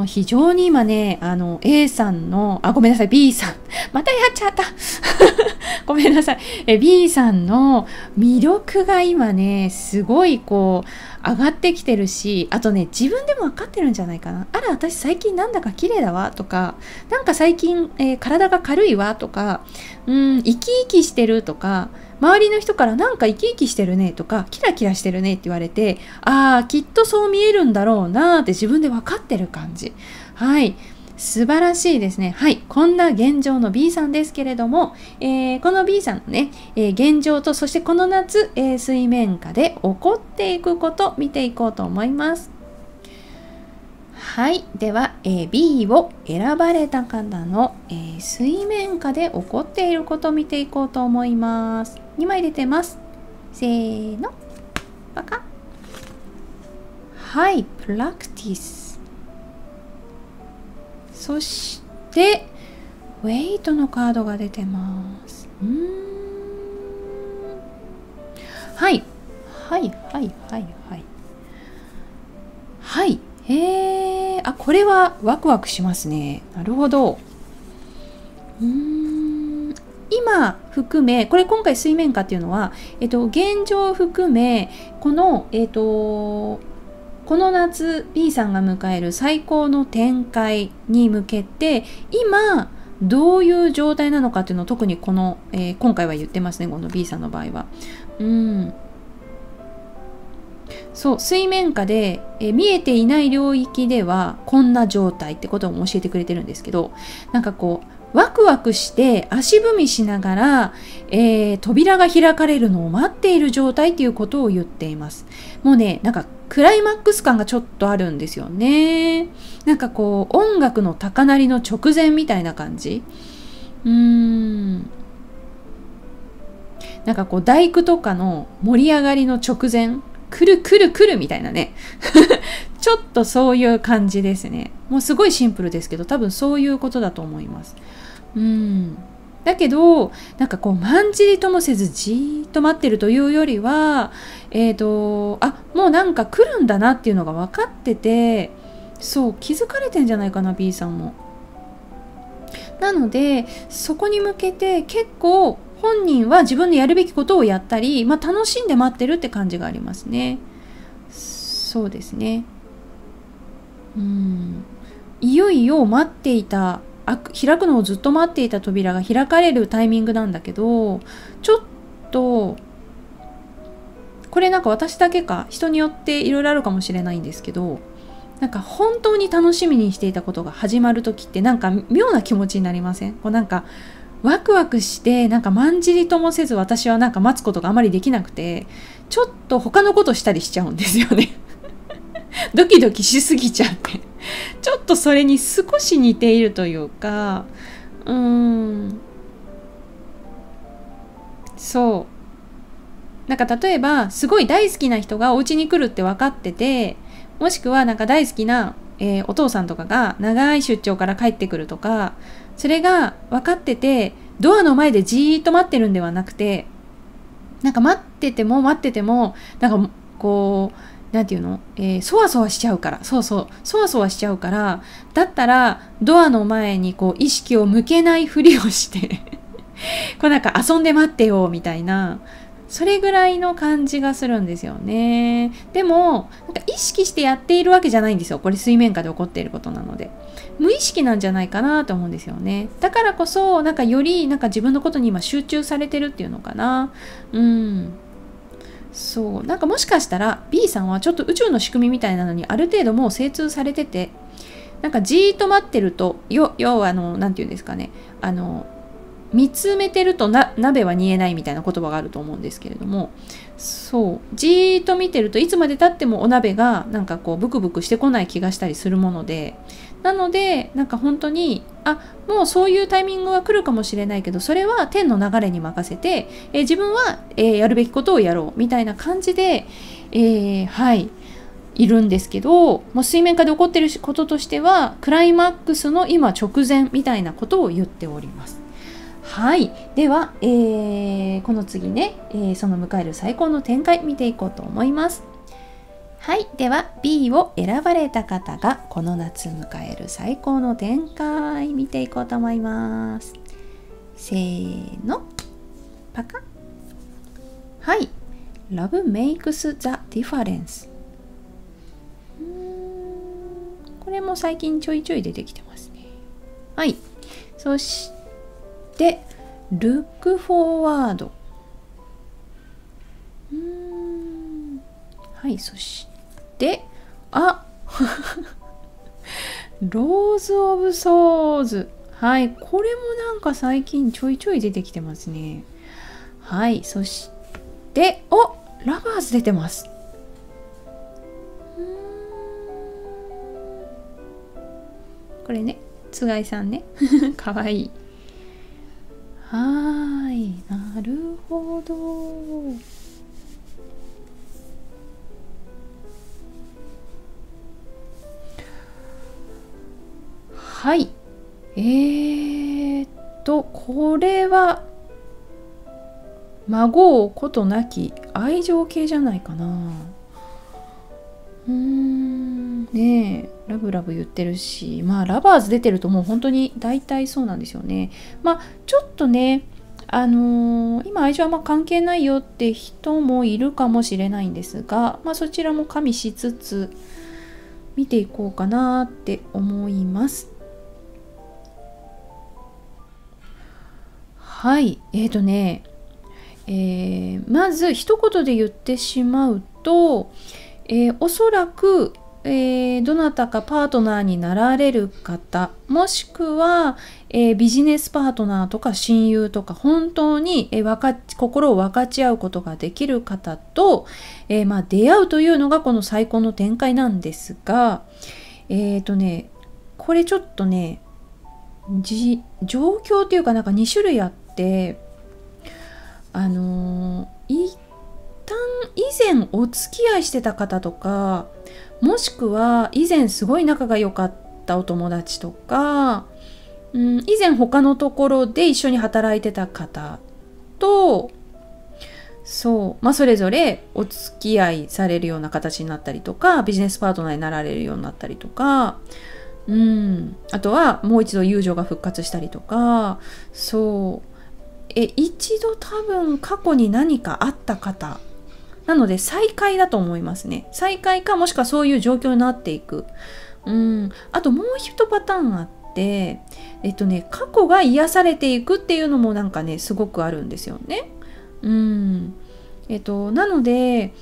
非常に今ね、A さんの、ごめんなさい、B さん。またやっちゃった。ごめんなさい。B さんの魅力が今ね、すごいこう、上がってきてるし、あとね、自分でも分かってるんじゃないかな。あら、私最近なんだか綺麗だわ、とか、なんか最近、体が軽いわ、とか、生き生きしてるとか、周りの人からなんか生き生きしてるねとかキラキラしてるねって言われて、ああきっとそう見えるんだろうなーって自分で分かってる感じ。はい。素晴らしいですね。はい。こんな現状の B さんですけれども、この B さんのね、現状とそしてこの夏、水面下で起こっていくこと見ていこうと思います。はい。では、B を選ばれた方の、水面下で起こっていることを見ていこうと思います。2枚出てます。せーの。パカッ。はい。プラクティス。そして、ウェイトのカードが出てます。はい。はい、はい、はい、はい。はい。あ、これはワクワクしますね。なるほど。今含め、これ今回水面下っていうのは、現状を含め、この夏 B さんが迎える最高の展開に向けて、今どういう状態なのかっていうのを特にこの、今回は言ってますね、この B さんの場合は。そう、水面下で見えていない領域ではこんな状態ってことも教えてくれてるんですけど、なんかこうワクワクして足踏みしながら、扉が開かれるのを待っている状態っていうことを言っています。もうね、なんかクライマックス感がちょっとあるんですよね。なんかこう音楽の高鳴りの直前みたいな感じ。なんかこう大工とかの盛り上がりの直前、くるくるくるみたいなね。ちょっとそういう感じですね。もうすごいシンプルですけど、多分そういうことだと思います。だけど、なんかこう、まんじりともせずじーっと待ってるというよりは、あ、もうなんか来るんだなっていうのが分かってて、そう、気づかれてんじゃないかな、B さんも。なので、そこに向けて結構、本人は自分のやるべきことをやったり、楽しんで待ってるって感じがありますね。そうですね。いよいよ待っていた、開くのをずっと待っていた扉が開かれるタイミングなんだけど、ちょっと、これなんか私だけか、人によっていろいろあるかもしれないんですけど、なんか本当に楽しみにしていたことが始まるときって、なんか妙な気持ちになりません？こうなんか、ワクワクして、なんかまんじりともせず、私はなんか待つことがあまりできなくて、ちょっと他のことしたりしちゃうんですよね。ドキドキしすぎちゃって。ちょっとそれに少し似ているというか、そう。なんか例えば、すごい大好きな人がお家に来るって分かってて、もしくはなんか大好きな、お父さんとかが長い出張から帰ってくるとか、それが分かってて、ドアの前でじーっと待ってるんではなくて、なんか待ってても、なんかこう、なんていうの、そわそわしちゃうから、そうそう、そわそわしちゃうから、だったらドアの前にこう意識を向けないふりをしてこうなんか遊んで待ってよみたいな、それぐらいの感じがするんですよね。でもなんか意識してやっているわけじゃないんですよ。これ水面下で起こっていることなので、無意識なんじゃないかなと思うんですよね。だからこそなんかよりなんか自分のことに今集中されてるっていうのかな。うん。そう、なんかもしかしたら B さんはちょっと宇宙の仕組みみたいなのにある程度もう精通されてて、なんかじーっと待ってると、要はなんていうんですかね、見つめてると鍋は煮えないみたいな言葉があると思うんですけれども、そう、じーっと見てるといつまでたってもお鍋がなんかこうブクブクしてこない気がしたりするもので、なのでなんか本当に、あ、もうそういうタイミングが来るかもしれないけど、それは天の流れに任せて、自分は、やるべきことをやろうみたいな感じで、はい、いるんですけど、もう水面下で起こっていることとしてはクライマックスの今直前みたいなことを言っております。はい。では、この次ね、その迎える最高の展開見ていこうと思います。はい。では、B を選ばれた方がこの夏迎える最高の展開見ていこうと思います。せーの。パカッ。はい。Love makes the difference。これも最近ちょいちょい出てきてますね。はい。そして、で、ルックフォワード。はい、そして、あローズ・オブ・ソーズ。はい、これもなんか最近ちょいちょい出てきてますね。はい、そして、おラバーズ出てます。これね、つがいさんね。かわいい。はーい、なるほど。はい。これは、孫をことなき愛情系じゃないかな。ねえ。ラブラブ言ってるし、まあラバーズ出てるともう本当に大体そうなんですよね。まあちょっとね、今愛情はまあ関係ないよって人もいるかもしれないんですが、まあそちらも加味しつつ見ていこうかなって思います。はい、ね、まず一言で言ってしまうと、おそらくどなたかパートナーになられる方、もしくは、ビジネスパートナーとか親友とか本当に、心を分かち合うことができる方と、まあ、出会うというのがこの最高の展開なんですが、ね、これちょっとね、状況っていうかなんか2種類あって、一旦以前お付き合いしてた方とか、もしくは以前すごい仲が良かったお友達とか、以前他のところで一緒に働いてた方と、そう、まあそれぞれお付き合いされるような形になったりとか、ビジネスパートナーになられるようになったりとか、あとはもう一度友情が復活したりとか、そう、一度多分過去に何かあった方、なので再会だと思いますね。再会かもしくはそういう状況になっていく。あともう一パターンあって、過去が癒されていくっていうのもなんかね、すごくあるんですよね。なので、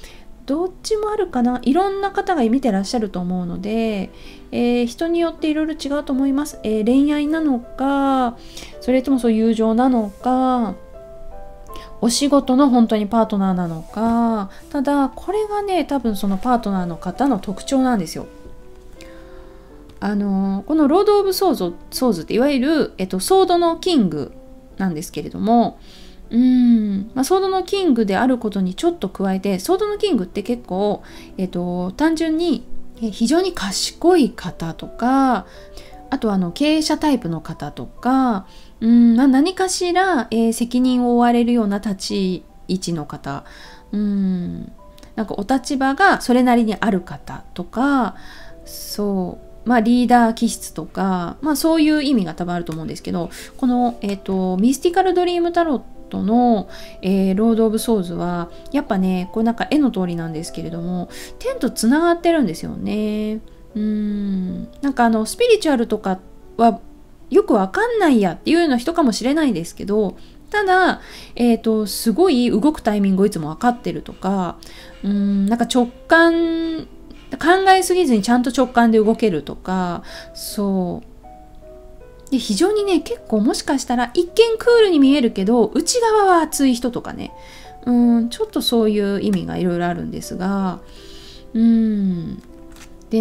どっちもあるかな。いろんな方が見てらっしゃると思うので、人によっていろいろ違うと思います。恋愛なのか、それともそう友情なのか、お仕事の本当にパートナーなのか、ただこれがね、多分そのパートナーの方の特徴なんですよ。このロード・オブ・ソーズっていわゆる、ソードのキングなんですけれども、まあ、ソードのキングであることにちょっと加えて、ソードのキングって結構、単純に非常に賢い方とか、あと経営者タイプの方とか、何かしら、責任を負われるような立ち位置の方、なんかお立場がそれなりにある方とか、そう、まあリーダー気質とか、まあそういう意味が多分あると思うんですけど、この、ミスティカルドリームタロットの、ロード・オブ・ソーズは、やっぱね、これなんか絵の通りなんですけれども、天とつながってるんですよね。なんかスピリチュアルとかはよくわかんないやっていうような人かもしれないですけど、ただ、すごい動くタイミングをいつも分かってるとか、なんか直感、考えすぎずにちゃんと直感で動けるとか、そう。で、非常にね、結構もしかしたら一見クールに見えるけど、内側は熱い人とかね、ちょっとそういう意味がいろいろあるんですが、で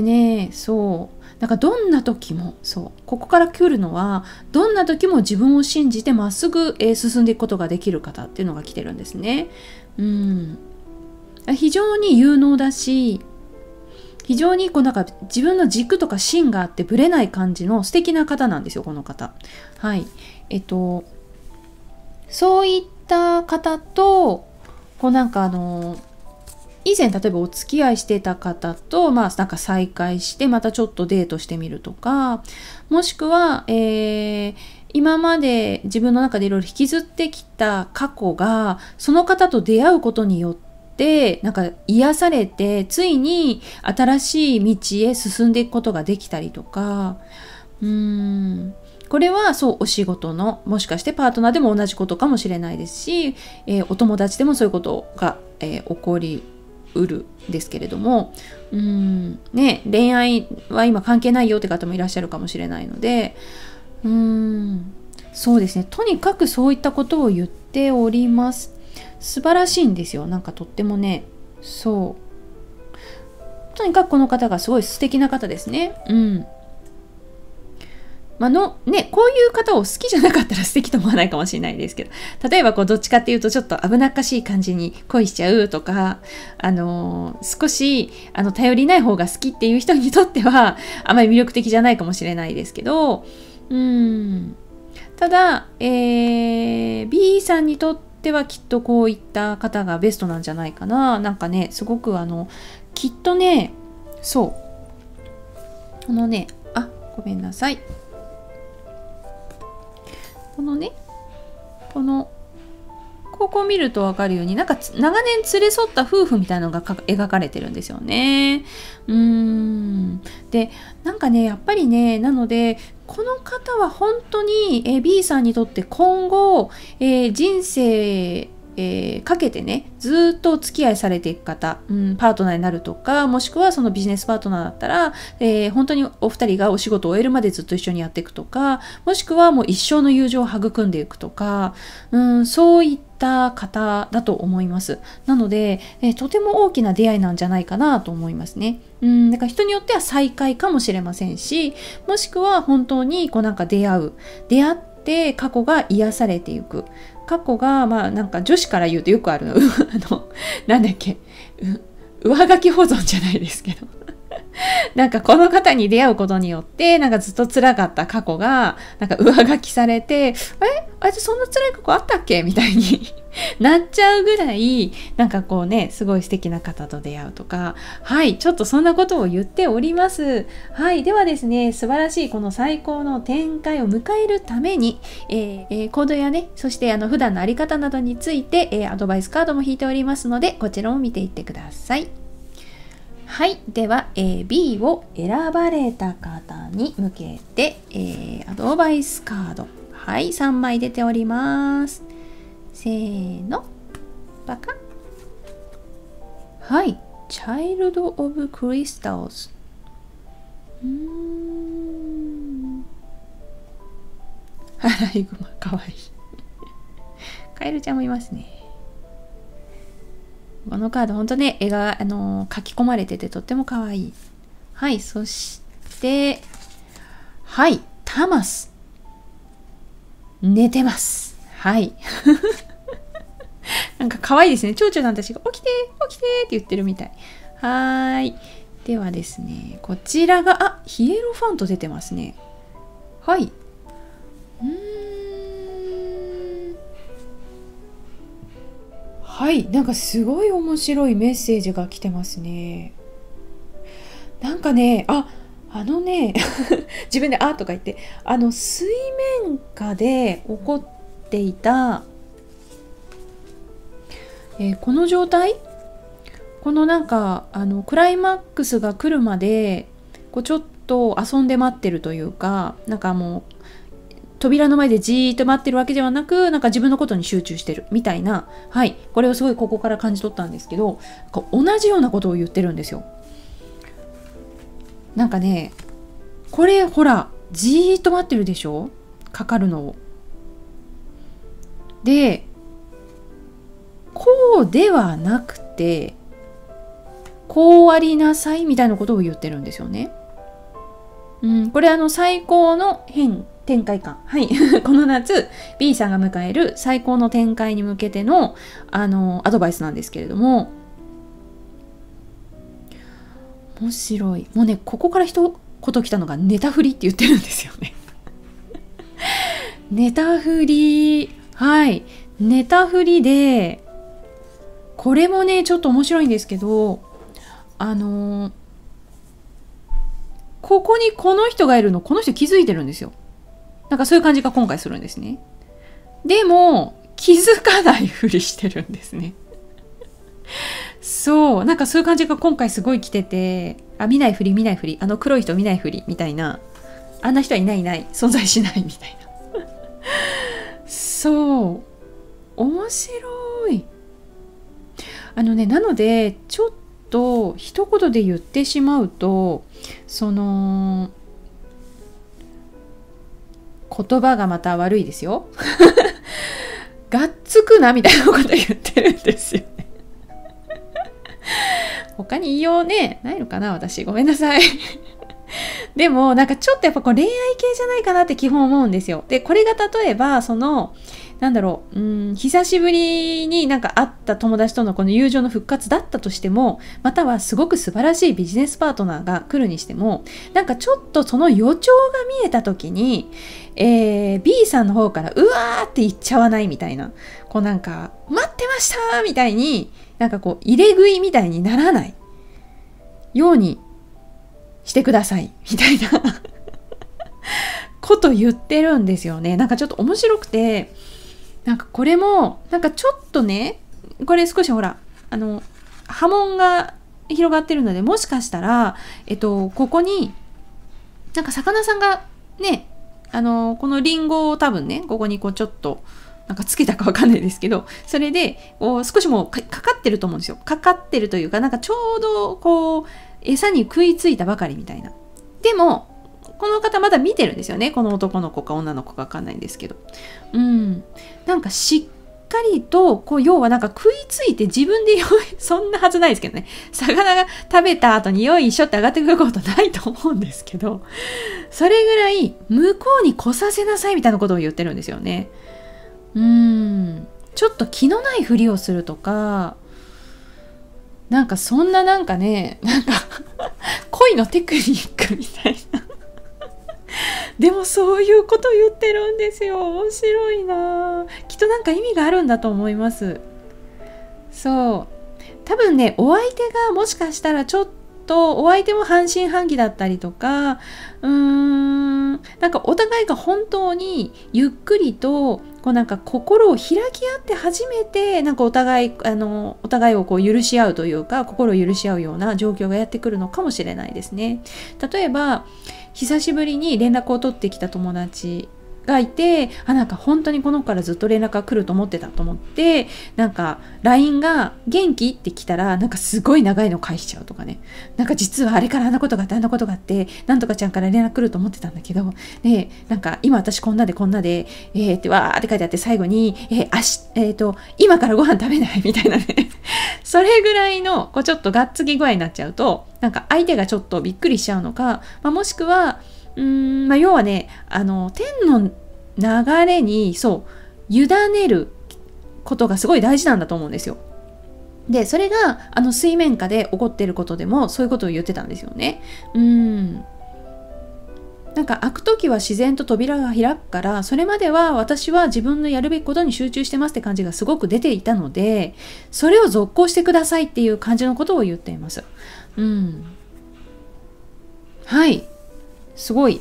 ね、そう。なんかどんな時も、そう。ここから来るのは、どんな時も自分を信じてまっすぐ進んでいくことができる方っていうのが来てるんですね。非常に有能だし、非常にこうなんか自分の軸とか芯があってぶれない感じの素敵な方なんですよ、この方。はい。そういった方と、こうなんか以前例えばお付き合いしてた方と、まあ、なんか再会してまたちょっとデートしてみるとか、もしくは、今まで自分の中でいろいろ引きずってきた過去がその方と出会うことによってなんか癒されて、ついに新しい道へ進んでいくことができたりとか、これはそうお仕事の、もしかしてパートナーでも同じことかもしれないですし、お友達でもそういうことが、起こりうるですけれども、ね、恋愛は今関係ないよって方もいらっしゃるかもしれないので、そうですね、とにかくそういったことを言っております。素晴らしいんですよ。なんかとってもね、そう、とにかくこの方がすごい素敵な方ですね。ね、こういう方を好きじゃなかったら素敵と思わないかもしれないですけど、例えばこうどっちかっていうとちょっと危なっかしい感じに恋しちゃうとか、少し頼りない方が好きっていう人にとってはあまり魅力的じゃないかもしれないですけど、ただ、B さんにとってはきっとこういった方がベストなんじゃないかな。なんかね、すごくきっとね、そう、このね、あ、ごめんなさい。このね、このここを見ると分かるように、なんか長年連れ添った夫婦みたいなのが描かれてるんですよね。で、なんかね、やっぱりね、なのでこの方は本当に、B さんにとって今後、人生かけてね、ずっとお付き合いされていく方、パートナーになるとか、もしくはそのビジネスパートナーだったら、本当にお二人がお仕事を終えるまでずっと一緒にやっていくとか、もしくはもう一生の友情を育んでいくとか、そういった方だと思います。なので、とても大きな出会いなんじゃないかなと思いますね。だから人によっては再会かもしれませんし、もしくは本当にこうなんか出会って過去が癒されていく。過去が、まあなんか女子から言うとよくあるの、なんだっけ、上書き保存じゃないですけど、なんかこの方に出会うことによって、なんかずっと辛かった過去が、なんか上書きされて、あいつそんな辛い過去あったっけみたいになっちゃうぐらい、なんかこうね、すごい素敵な方と出会うとか、はい、ちょっとそんなことを言っております。はい、ではですね、素晴らしいこの最高の展開を迎えるために、行動やね、そして普段のあり方などについて、アドバイスカードも引いておりますので、こちらを見ていってください。はい、では、B を選ばれた方に向けて、アドバイスカード。はい、3枚出ております。せーの、パカッ。はい、チャイルド・オブ・クリスタルズ。アライグマ、かわいい。カエルちゃんもいますね。このカード、ほんとね、絵が、書き込まれててとっても可愛い。はい、そして、はい、タマス。寝てます。はい。なんか可愛いですね。蝶々の私が起きて、起きてって言ってるみたい。はい。ではですね、こちらが、あ、ヒエロファント出てますね。はい。はい、なんかすごい面白いメッセージが来てますね。なんかね、あのね自分で「あ」とか言って、水面下で起こっていた、この状態、このなんかクライマックスが来るまでこうちょっと遊んで待ってるというか、なんかもう扉の前でじーっと待ってるわけではなく、なんか自分のことに集中してるみたいな、はい、これをすごいここから感じ取ったんですけど、同じようなことを言ってるんですよ。なんかね、これほらじーっと待ってるでしょ、かかるのを。で、こうではなくてこうありなさいみたいなことを言ってるんですよね。うん、これ最高の展開感、はいこの夏 B さんが迎える最高の展開に向けてのアドバイスなんですけれども、面白い。もうね、ここから一言来たのがネタフリって言ってるんですよねネタフリ、はい、ネタフリで、これもねちょっと面白いんですけど、ここにこの人がいるの、この人気づいてるんですよ。なんかそういう感じが今回するんですね。でも気づかないふりしてるんですねそう、なんかそういう感じが今回すごい来てて、見ないふり見ないふり、黒い人見ないふりみたいな、あんな人はいないいない存在しないみたいなそう、面白い。なのでちょっと一言で言ってしまうと、その言葉がまた悪いですよがっつくなみたいなこと言ってるんですよね他に言いようねないのかな、私ごめんなさいでもなんかちょっとやっぱこう恋愛系じゃないかなって基本思うんですよ。でこれが例えばそのなんだろう、久しぶりになんか会った友達とのこの友情の復活だったとしても、またはすごく素晴らしいビジネスパートナーが来るにしても、なんかちょっとその予兆が見えた時に、B さんの方からうわーって言っちゃわないみたいな、こうなんか待ってましたーみたいに、なんかこう入れ食いみたいにならないようにしてくださいみたいなこと言ってるんですよね。なんかちょっと面白くて、なんかこれもなんかちょっとね、これ少しほら波紋が広がってるので、もしかしたらここになんか魚さんがね、このリンゴを多分ね、ここにこうちょっとなんかつけたかわかんないですけど、それでこう少しもうかかってると思うんですよ。かかってるというか、なんかちょうどこう餌に食いついたばかりみたいな。でもこの方まだ見てるんですよね。この男の子か女の子か分かんないんですけど。なんかしっかりと、こう、要はなんか食いついて自分でそんなはずないですけどね。魚が食べた後によいしょって上がってくることないと思うんですけど、それぐらい向こうに来させなさいみたいなことを言ってるんですよね。ちょっと気のないふりをするとか、なんかそんななんかね、なんか恋のテクニックみたいな。でもそういうこと言ってるんですよ。面白いな。きっとなんか意味があるんだと思います。そう、多分ね、お相手がもしかしたらちょっとお相手も半信半疑だったりとか、なんかお互いが本当にゆっくりとこうなんか心を開き合って初めて、なんかお互いをこう許し合うというか、心を許し合うような状況がやってくるのかもしれないですね。例えば久しぶりに連絡を取ってきた友達がいて、なんか本当にこの子からずっと連絡が来ると思ってたと思って、なんか LINE が「元気?」って来たら、なんかすごい長いの返しちゃうとかね。なんか実はあれからあんなことがあってあんなことがあって、なんとかちゃんから連絡来ると思ってたんだけど、でなんか今私こんなでこんなでってわーって書いてあって、最後に「今からご飯食べない?」みたいなねそれぐらいのこうちょっとがっつき具合になっちゃうと、なんか相手がちょっとびっくりしちゃうのか、もしくは要はね、天の流れに委ねることがすごい大事なんだと思うんですよ。でそれが水面下で起こっていることでもそういうことを言ってたんですよね。なんか開く時は自然と扉が開くから、それまでは私は自分のやるべきことに集中してますって感じがすごく出ていたので、それを続行してくださいっていう感じのことを言っています。はい、すごい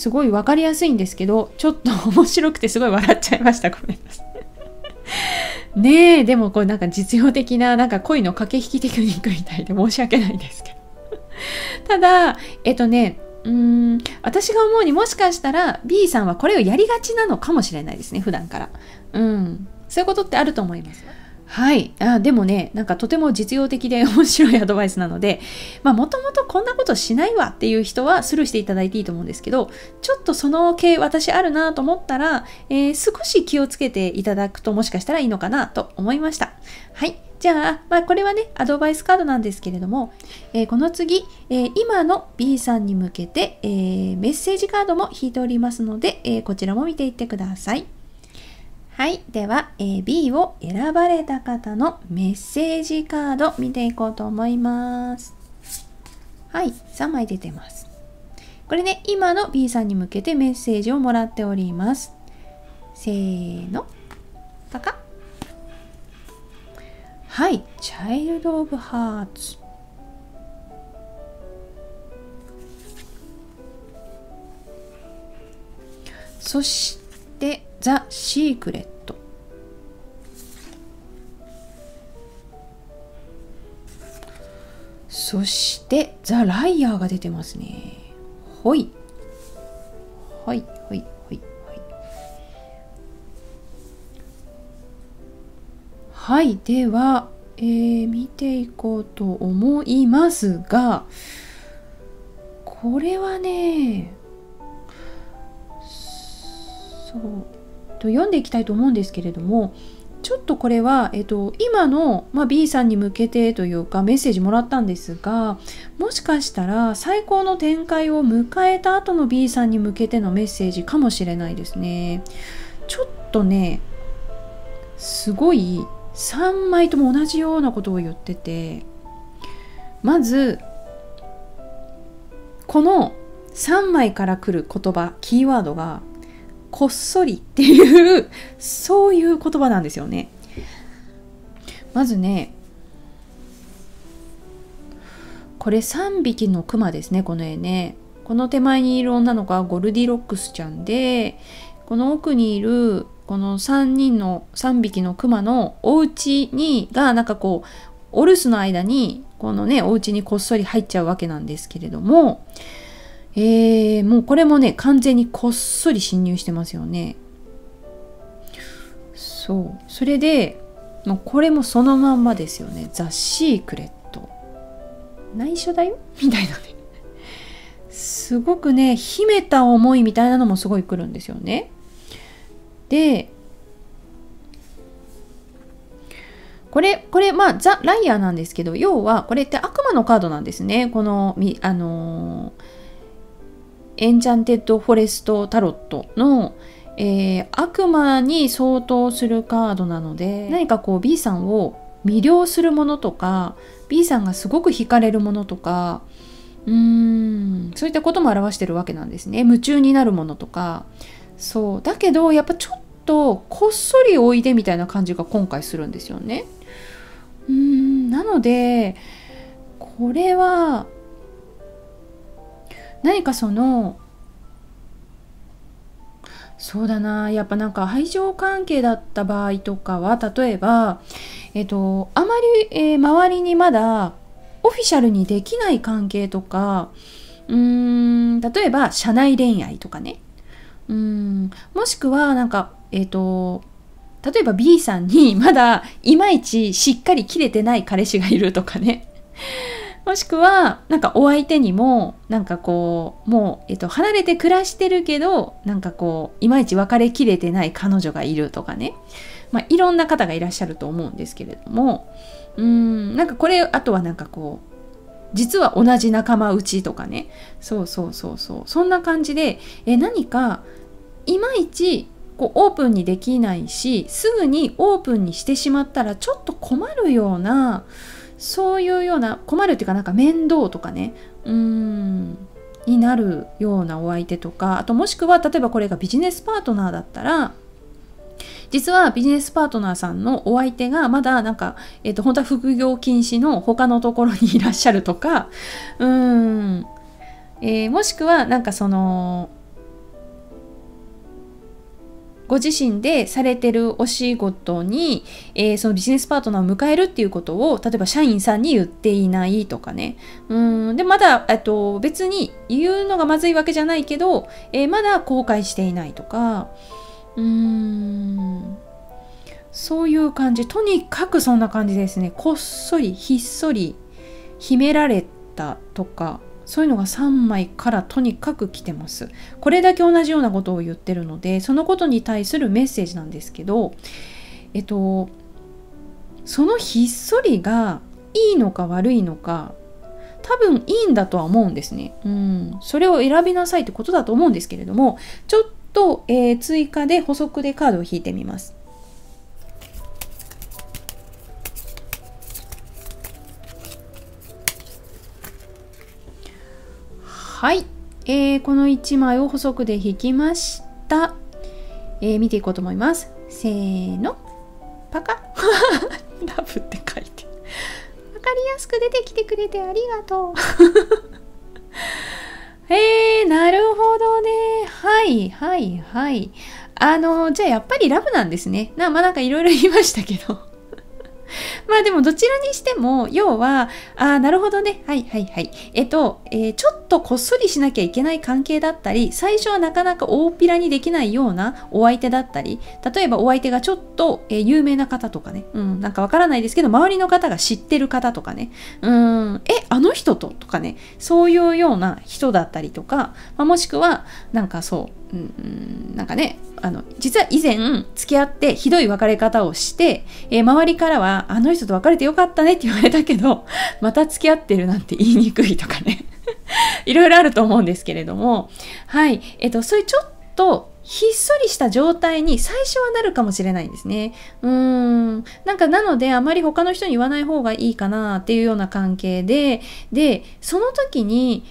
分かりやすいんですけど、ちょっと面白くてすごい笑っちゃいました。ごめんなさい。ねえ、でもこれなんか実用的な、なんか恋の駆け引きテクニックみたいで申し訳ないんですけど。ただ、私が思うに、もしかしたら B さんはこれをやりがちなのかもしれないですね、普段から。そういうことってあると思います。はい。でもね、なんかとても実用的で面白いアドバイスなので、まあもともとこんなことしないわっていう人はスルーしていただいていいと思うんですけど、ちょっとその系私あるなと思ったら、少し気をつけていただくともしかしたらいいのかなと思いました。はい。じゃあ、まあこれはね、アドバイスカードなんですけれども、この次、今の B さんに向けて、メッセージカードも引いておりますので、こちらも見ていってください。はい。では、B を選ばれた方のメッセージカード見ていこうと思います。はい。3枚出てます。これね、今の B さんに向けてメッセージをもらっております。せーの。パカッ。はい。チャイルド・オブ・ハーツ。そして、ザ・シークレット。そしてザ・ライヤーが出てますね。ほいほいほいほいほい。はい。では、見ていこうと思いますが、これはね、読んでいきたいと思うんですけれども、ちょっとこれは、今の、B さんに向けてというかメッセージもらったんですが、もしかしたら最高の展開を迎えた後の B さんに向けてのメッセージかもしれないですね。ちょっとね、すごい3枚とも同じようなことを言ってて、まずこの3枚から来る言葉、キーワードがこっそりっていう、そういう言葉なんですよね。まずね、これ3匹のクマですね、この絵ね。この手前にいる女の子はゴルディロックスちゃんで、この奥にいるこの3匹のクマのお家になんかこうお留守の間にこのねお家にこっそり入っちゃうわけなんですけれども、もうこれもね、完全にこっそり侵入してますよね。そう。それで、もうこれもそのまんまですよね。ザ・シークレット。内緒だよみたいなね。すごくね、秘めた思いみたいなのもすごい来るんですよね。で、これ、ザ・ライアーなんですけど、要は、これって悪魔のカードなんですね。この、エンチャンテッドフォレストタロットの、悪魔に相当するカードなので、何かこう B さんを魅了するものとか、 B さんがすごく惹かれるものとか、そういったことも表してるわけなんですね。夢中になるものとか。そうだけど、やっぱちょっとこっそりおいでみたいな感じが今回するんですよね。なのでこれは何かその、そうだな、やっぱなんか配情関係だった場合とかは、例えば、あまり、周りにまだオフィシャルにできない関係とか、例えば社内恋愛とかね、もしくはなんか、例えば B さんにまだいまいちしっかり切れてない彼氏がいるとかね。もしくは、なんかお相手にも、なんかこう、もう、離れて暮らしてるけど、なんかこう、いまいち別れきれてない彼女がいるとかね。いろんな方がいらっしゃると思うんですけれども、なんかこれ、あとはなんかこう、実は同じ仲間内とかね。そんな感じで、何か、いまいち、こうオープンにできないし、すぐにオープンにしてしまったら、ちょっと困るような、そういうような、困るっていうか、なんか面倒とかね、になるようなお相手とか、あともしくは例えばこれがビジネスパートナーだったら、実はビジネスパートナーさんのお相手がまだなんか、本当は副業禁止の他のところにいらっしゃるとか、もしくはなんかそのご自身でされてるお仕事に、そのビジネスパートナーを迎えるっていうことを例えば社員さんに言っていないとかね。でまだ別に言うのがまずいわけじゃないけど、まだ公開していないとか、そういう感じ。とにかくそんな感じですね。こっそりひっそり秘められたとか、そういうのが3枚からとにかく来てます。これだけ同じようなことを言ってるので、そのことに対するメッセージなんですけど、そのひっそりがいいのか悪いのか、多分いいんだとは思うんですね。それを選びなさいってことだと思うんですけれども、ちょっと、追加で補足でカードを引いてみます。はい、この1枚を補足で引きました。見ていこうと思います。せーの、パカッラブって書いて、わかりやすく出てきてくれてありがとう。なるほどね。はいはいはい。じゃあやっぱりラブなんですね。まあなんかいろいろ言いましたけど。まあでもどちらにしても、要は、なるほどね。はいはいはい。ちょっとこっそりしなきゃいけない関係だったり、最初はなかなか大っぴらにできないようなお相手だったり、例えばお相手がちょっと、有名な方とかね。なんかわからないですけど、周りの方が知ってる方とかね。あの人ととかね。そういうような人だったりとか、もしくは、なんかそう、なんかね、実は以前付き合ってひどい別れ方をして、周りからはあの人と別れてよかったねって言われたけど、また付き合ってるなんて言いにくいとかね。いろいろあると思うんですけれども、はい。そういうちょっとひっそりした状態に最初はなるかもしれないんですね。なんかなのであまり他の人に言わない方がいいかなっていうような関係で、その時に、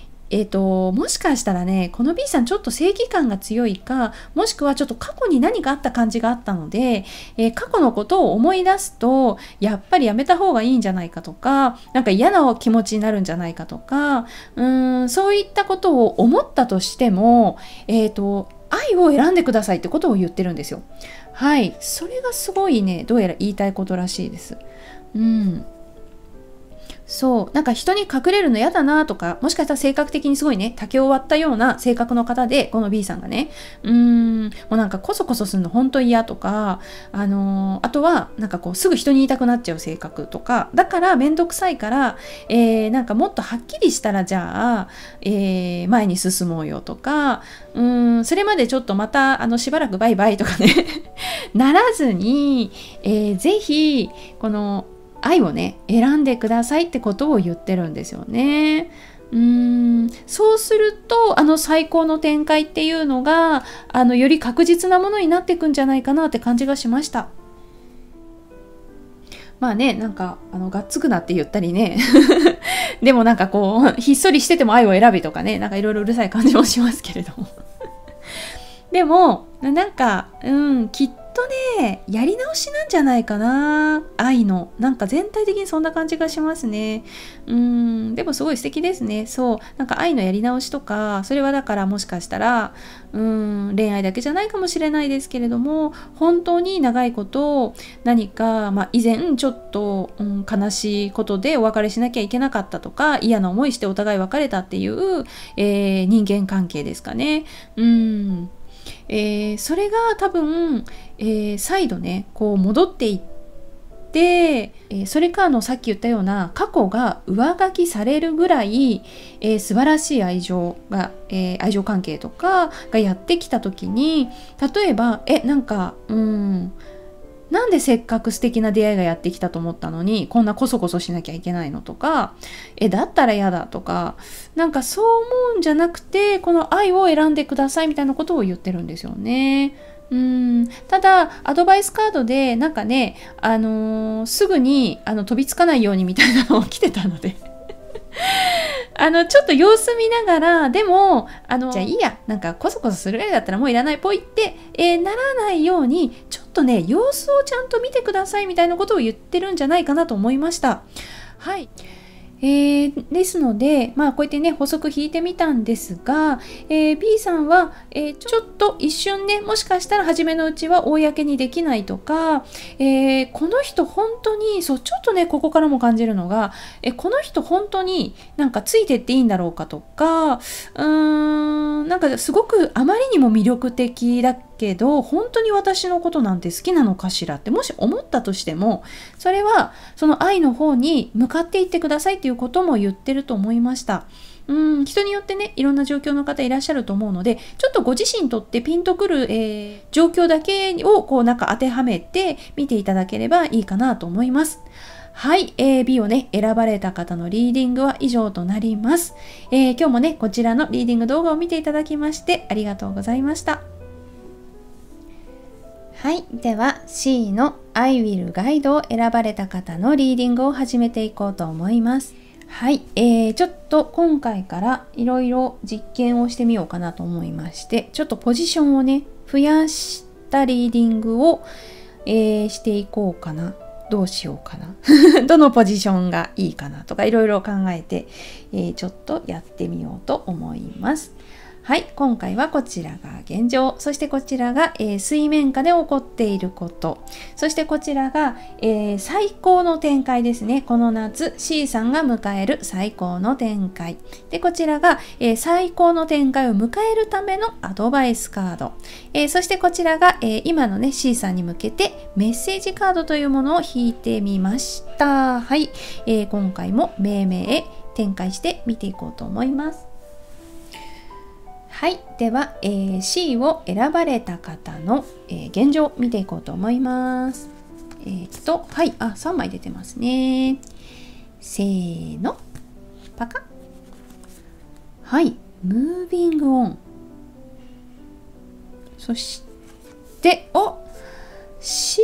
もしかしたらね、この B さんちょっと正義感が強いか、もしくはちょっと過去に何かあった感じがあったので、過去のことを思い出すと、やっぱりやめた方がいいんじゃないかとか、なんか嫌な気持ちになるんじゃないかとか、そういったことを思ったとしても、愛を選んでくださいってことを言ってるんですよ。はい。それがすごいね、どうやら言いたいことらしいです。そう、なんか人に隠れるの嫌だなとか、もしかしたら性格的にすごいね、竹を割ったような性格の方で、この B さんがね、もうなんかコソコソするの本当嫌とか、あとはなんかこうすぐ人に言いたくなっちゃう性格とか、だからめんどくさいから、なんかもっとはっきりしたらじゃあ、前に進もうよとか、それまでちょっとまたしばらくバイバイとかねならずに、ぜひこの愛をね、選んでくださいってことを言ってるんですよね。そうすると、最高の展開っていうのが、より確実なものになっていくんじゃないかなって感じがしました。まあね、なんか、がっつくなって言ったりね。でもなんかこう、ひっそりしてても愛を選びとかね、なんかいろいろうるさい感じもしますけれども。でも、なんか、きっと、やり直しなんじゃないかな。愛のなんか全体的にそんな感じがしますね。でもすごい素敵ですね。そう、なんか愛のやり直しとか、それはだからもしかしたら恋愛だけじゃないかもしれないですけれども、本当に長いこと何か、以前ちょっと、悲しいことでお別れしなきゃいけなかったとか、嫌な思いしてお互い別れたっていう、人間関係ですかね。それが多分、再度ねこう戻っていって、それかさっき言ったような過去が上書きされるぐらい、素晴らしい愛情が、愛情関係とかがやってきた時に、例えばなんかなんでせっかく素敵な出会いがやってきたと思ったのにこんなコソコソしなきゃいけないのとか、だったら嫌だとか、なんかそう思うんじゃなくて、この愛を選んでくださいみたいなことを言ってるんですよね。ただアドバイスカードでなんかね、すぐに飛びつかないようにみたいなのを来てたのでちょっと様子見ながら、でも、じゃあいいや、なんかコソコソするぐらいだったらもういらないぽいって、ならないように、ちょっとね、様子をちゃんと見てくださいみたいなことを言ってるんじゃないかなと思いました。はい。ですので、まあ、こうやってね、補足引いてみたんですが、B さんは、ちょっと一瞬ね、もしかしたら初めのうちは公にできないとか、この人本当に、そう、ちょっとね、ここからも感じるのが、この人本当になんかついてっていいんだろうかとか、なんかすごくあまりにも魅力的だけど、本当に私のことなんて好きなのかしらって、もし思ったとしても、それはその愛の方に向かっていってくださいっていうことも言ってると思いました。人によってね、いろんな状況の方いらっしゃると思うので、ちょっとご自身にとってピンとくる、状況だけをこうなんか当てはめて見ていただければいいかなと思います。はい、B をね、選ばれた方のリーディングは以上となります。今日もね、こちらのリーディング動画を見ていただきましてありがとうございました。はい、では C の I will guide を選ばれた方のリーディングを始めていこうと思います。はい、ちょっと今回からいろいろ実験をしてみようかなと思いまして、ちょっとポジションをね、増やしたリーディングを、していこうかな。どうしようかな。どのポジションがいいかなとかいろいろ考えて、ちょっとやってみようと思います。はい、今回はこちらが現状、そしてこちらが、水面下で起こっていること、そしてこちらが、最高の展開ですね。この夏、C さんが迎える最高の展開。で、こちらが、最高の展開を迎えるためのアドバイスカード。そしてこちらが、今のね、C さんに向けてメッセージカードというものを引いてみました。はい、今回も命名へ展開して見ていこうと思います。はい、では、C を選ばれた方の、現状を見ていこうと思います。はい、あ、3枚出てますね。せーの、パカッ。はい、ムービングオン。そして、お、シ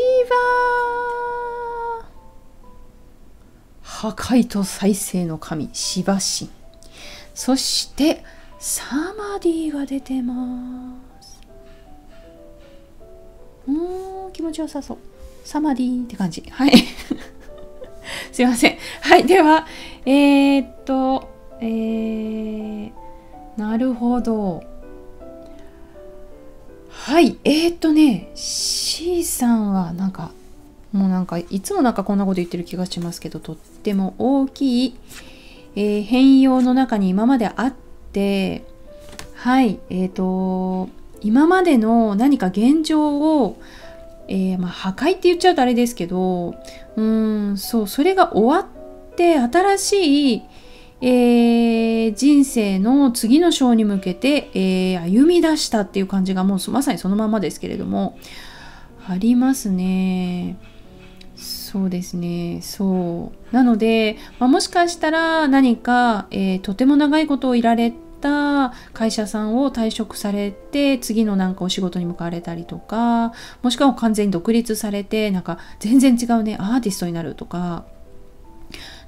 バー。破壊と再生の神、シバ神。そして、サマディが出てます。気持ちよさそう。サマディって感じ。はい。すいません。はい。では、なるほど。はい。ね、C さんはなんか、もうなんか、いつもなんかこんなこと言ってる気がしますけど、とっても大きい、変容の中に今まであって、で、はい、今までの何か現状を、破壊って言っちゃうとあれですけど、そう、それが終わって新しい、人生の次の章に向けて、歩み出したっていう感じがもうまさにそのままですけれども、ありますね。そうですね。そう。なので、まあ、もしかしたら何か、とても長いことをいられた会社さんを退職されて、次のなんかお仕事に向かわれたりとか、もしくは完全に独立されて、なんか全然違うね、アーティストになるとか、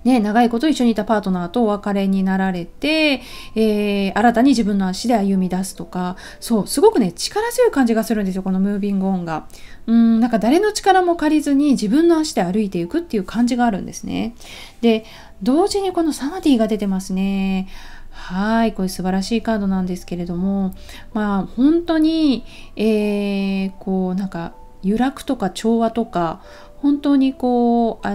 ね、長いこと一緒にいたパートナーとお別れになられて、新たに自分の足で歩み出すとか、そう、すごくね、力強い感じがするんですよ、このムービングオンが。なんか誰の力も借りずに自分の足で歩いていくっていう感じがあるんですね。で、同時にこのサマディが出てますね。はい、これ素晴らしいカードなんですけれども、まあ、本当に、こう、なんか、揺らくとか調和とか、本当にこう、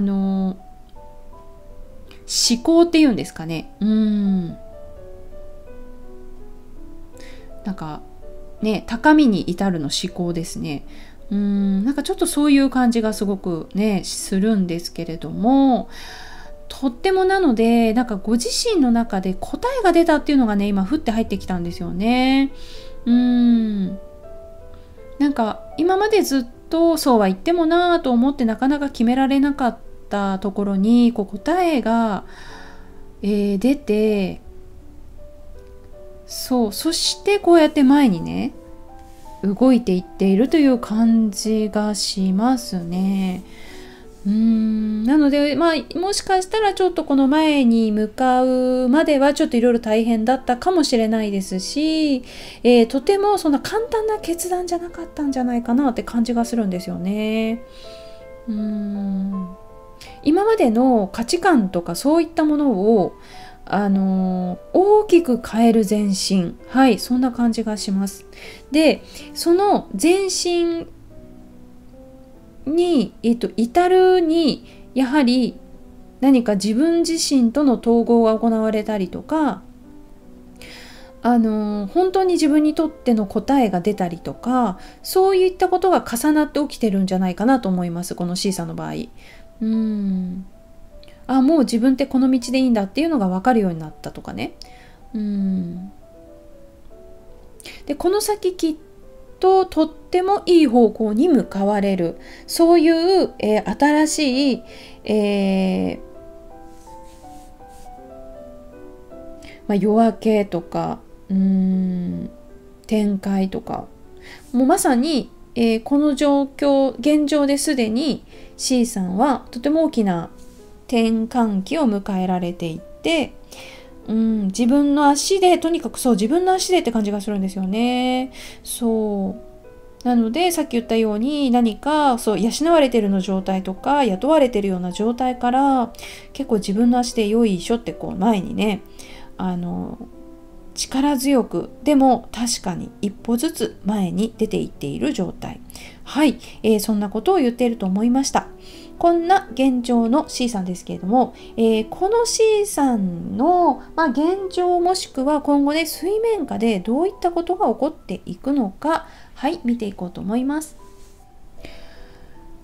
思考っていうんですかね。なんかね、高みに至るの思考ですね。なんかちょっとそういう感じがすごくね、するんですけれども、とってもなので、なんかご自身の中で答えが出たっていうのがね、今降って入ってきたんですよね。なんか今までずっとそうは言ってもなぁと思ってなかなか決められなかったところにこう答えが、出て、そう、そしてこうやって前にね動いていっているという感じがしますね。なので、まあ、もしかしたらちょっとこの前に向かうまではちょっといろいろ大変だったかもしれないですし、とてもそんな簡単な決断じゃなかったんじゃないかなって感じがするんですよね。今までの価値観とかそういったものを大きく変える前進、はい、そんな感じがします。で、その前進に、至るにやはり何か自分自身との統合が行われたりとか、本当に自分にとっての答えが出たりとか、そういったことが重なって起きてるんじゃないかなと思います、この C さんの場合。あ、もう自分ってこの道でいいんだっていうのが分かるようになったとかね。で、この先きっととってもいい方向に向かわれる、そういう、新しい、まあ、夜明けとか展開とか、もうまさに、この状況現状ですでに C さんはとても大きな転換期を迎えられていって、自分の足で、とにかくそう、自分の足でって感じがするんですよね。そう。なので、さっき言ったように、何か、そう、養われてるの状態とか、雇われてるような状態から、結構自分の足でよいしょって、こう、前にね、力強く、でも確かに一歩ずつ前に出ていっている状態。はい、そんなことを言っていると思いました。こんな現状の C さんですけれども、この C さんの、まあ、現状もしくは今後ね、水面下でどういったことが起こっていくのか、はい、見ていこうと思います。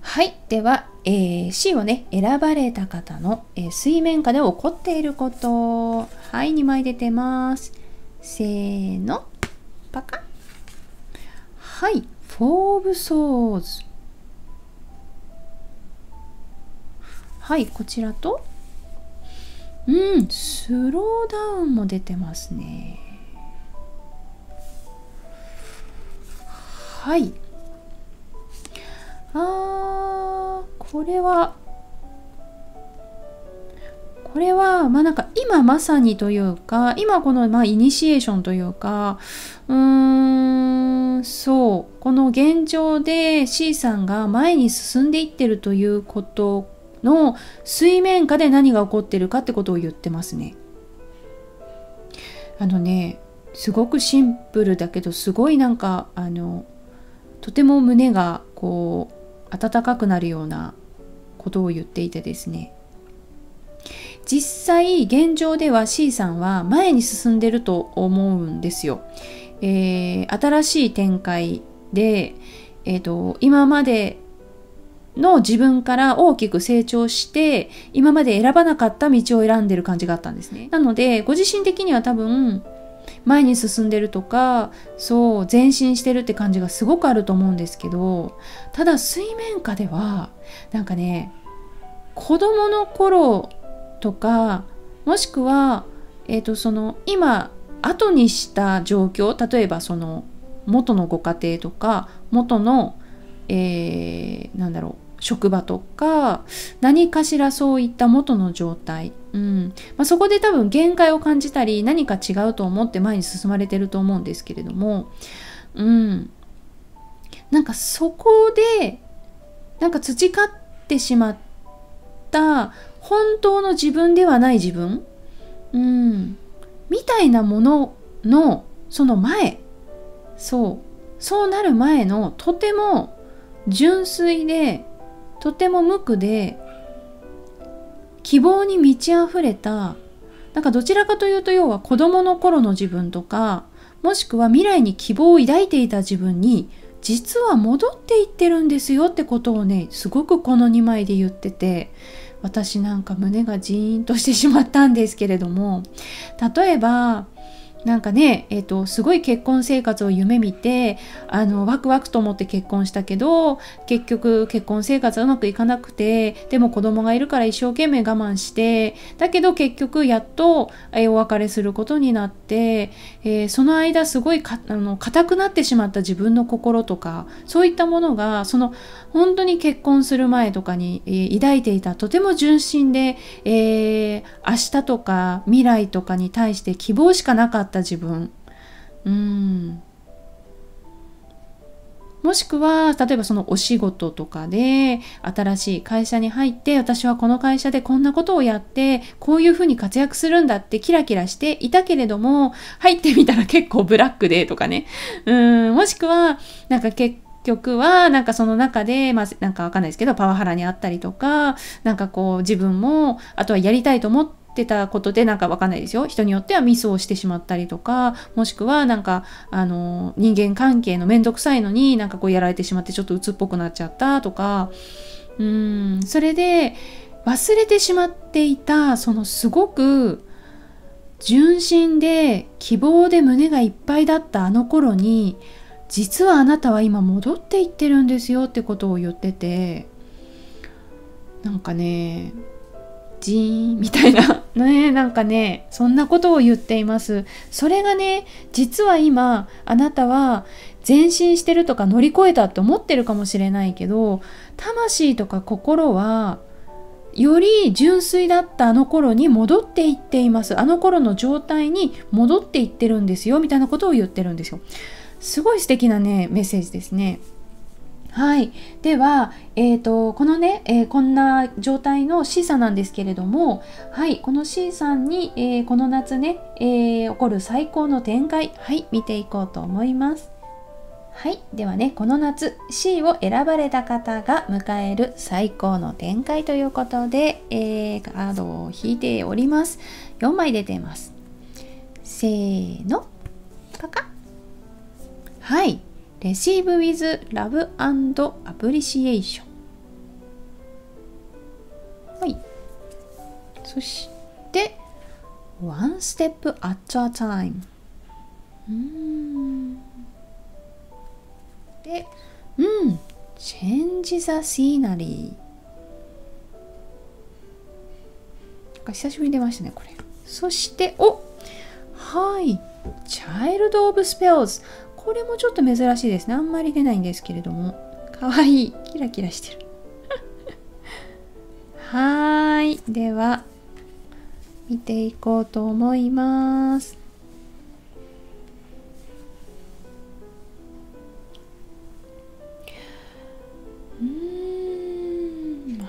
はい、では、C をね、選ばれた方の、水面下で起こっていること、はい、2枚出てます。せーの、パカッ。はい、フォーブソーズ。はい、こちらと、スローダウンも出てますね。はい。これは、まあなんか今まさにというか、今この、まあイニシエーションというか、そう、この現状で C さんが前に進んでいってるということの水面下で何が起こってるかってことを言ってますね。すごくシンプルだけど、すごいなんか、とても胸がこう、温かくなるようなことを言っていてですね。実際、現状では C さんは前に進んでると思うんですよ。新しい展開で、今までの自分から大きく成長して、今まで選ばなかった道を選んでる感じがあったんですね。なので、ご自身的には多分、前に進んでるとか、そう、前進してるって感じがすごくあると思うんですけど、ただ水面下では、なんかね、子供の頃とか、もしくは、その、今、後にした状況、例えばその、元のご家庭とか、元の、なんだろう、職場とか何かしらそういった元の状態、まあ、そこで多分限界を感じたり何か違うと思って前に進まれてると思うんですけれども、なんかそこでなんか培ってしまった本当の自分ではない自分、みたいなもののその前、そうなる前のとても純粋でとても無垢で希望に満ち溢れた、なんかどちらかというと要は子供の頃の自分とか、もしくは未来に希望を抱いていた自分に実は戻っていってるんですよってことをね、すごくこの2枚で言ってて、私なんか胸がジーンとしてしまったんですけれども、例えばなんかね、すごい結婚生活を夢見て、ワクワクと思って結婚したけど、結局結婚生活はうまくいかなくて、でも子供がいるから一生懸命我慢して、だけど結局やっとお別れすることになって、その間すごい固くなってしまった自分の心とか、そういったものが、本当に結婚する前とかに、抱いていたとても純真で、明日とか未来とかに対して希望しかなかった自分、もしくは例えばそのお仕事とかで新しい会社に入って、私はこの会社でこんなことをやってこういうふうに活躍するんだってキラキラしていたけれども、入ってみたら結構ブラックでとかね、もしくはなんか結局は、なんかその中で、なんかわかんないですけど、パワハラにあったりとか、なんかこう自分も、あとはやりたいと思ってたことで、なんかわかんないですよ。人によってはミスをしてしまったりとか、もしくはなんか、人間関係のめんどくさいのになんかこうやられてしまってちょっと鬱っぽくなっちゃったとか、それで忘れてしまっていた、そのすごく純真で希望で胸がいっぱいだったあの頃に、実はあなたは今戻っていってるんですよってことを言ってて、なんかね、ジーンみたいなね、なんかね、そんなことを言っています。それがね、実は今あなたは前進してるとか乗り越えたって思ってるかもしれないけど、魂とか心はより純粋だったあの頃に戻っていっています。あの頃の状態に戻っていってるんですよみたいなことを言ってるんですよ。すごい素敵なね、メッセージですね。はい。では、このね、こんな状態の C さんなんですけれども、はい、この C さんに、この夏ね、起こる最高の展開、はい、見ていこうと思います。はい。ではね、この夏、C を選ばれた方が迎える最高の展開ということで、カードを引いております。4枚出ています。せーの、パカッ。はい、レシーブ・ウィズ・ラブ・アンド・アプリシエーション。はい。そして、ワンステップ・アット・ア・タイム。で、チェンジ・ザ・シーナリー。なんか久しぶりに出ましたね、これ。そして、はい、チャイルド・オブ・スペルズ。これもちょっと珍しいですね。あんまり出ないんですけれども。かわいい。キラキラしてる。はい。では、見ていこうと思います。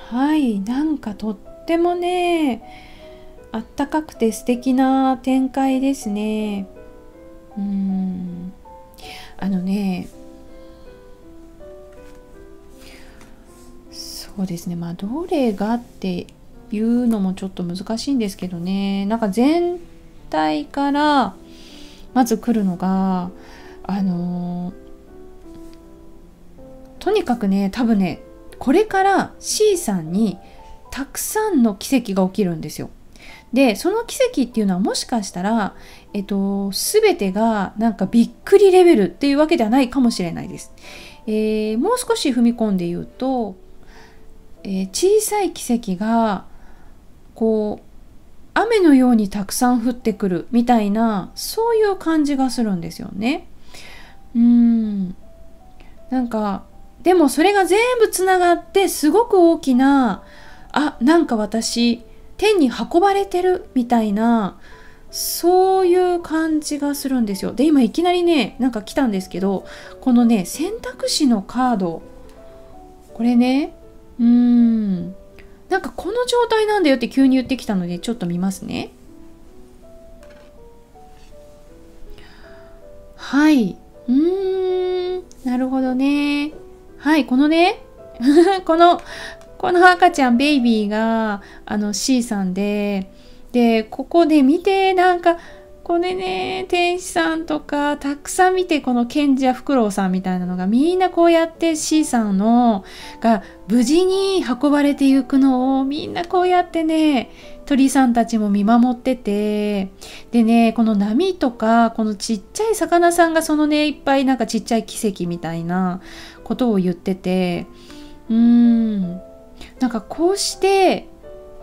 はい。なんかとってもね、あったかくて素敵な展開ですね。そうですね、どれがっていうのもちょっと難しいんですけどね、なんか全体からまず来るのが、とにかくね、多分ね、これから C さんにたくさんの奇跡が起きるんですよ。で、その奇跡っていうのはもしかしたら、全てがなんかびっくりレベルっていうわけではないかもしれないです。もう少し踏み込んで言うと、小さい奇跡が、こう、雨のようにたくさん降ってくるみたいな、そういう感じがするんですよね。なんか、でもそれが全部つながって、すごく大きな、なんか私、天に運ばれてるみたいな、そういう感じがするんですよ。で、今いきなりね、なんか来たんですけど、このね、選択肢のカード、これね、なんかこの状態なんだよって急に言ってきたので、ちょっと見ますね。はい。なるほどね。はい、このね、この赤ちゃんベイビーがC さんで、ここで見て、なんかこれね、天使さんとかたくさん見て、この賢治やフクロウさんみたいなのがみんなこうやって C さんのが無事に運ばれていくのをみんなこうやってね、鳥さんたちも見守ってて、でね、この波とかこのちっちゃい魚さんがそのね、いっぱいなんかちっちゃい奇跡みたいなことを言ってて、なんかこうして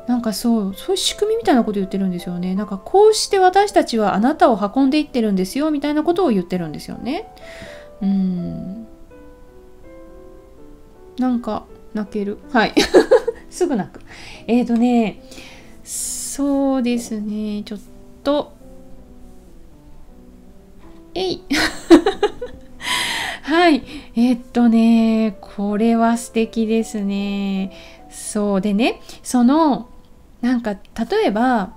なんかそういう仕組みみたいなこと言ってるんですよね。なんかこうして私たちはあなたを運んでいってるんですよみたいなことを言ってるんですよね。なんか泣ける。はい。すぐ泣く。ね、そうですね、ちょっと。えい。はい。ね、これは素敵ですね。そうでね、そのなんか例えば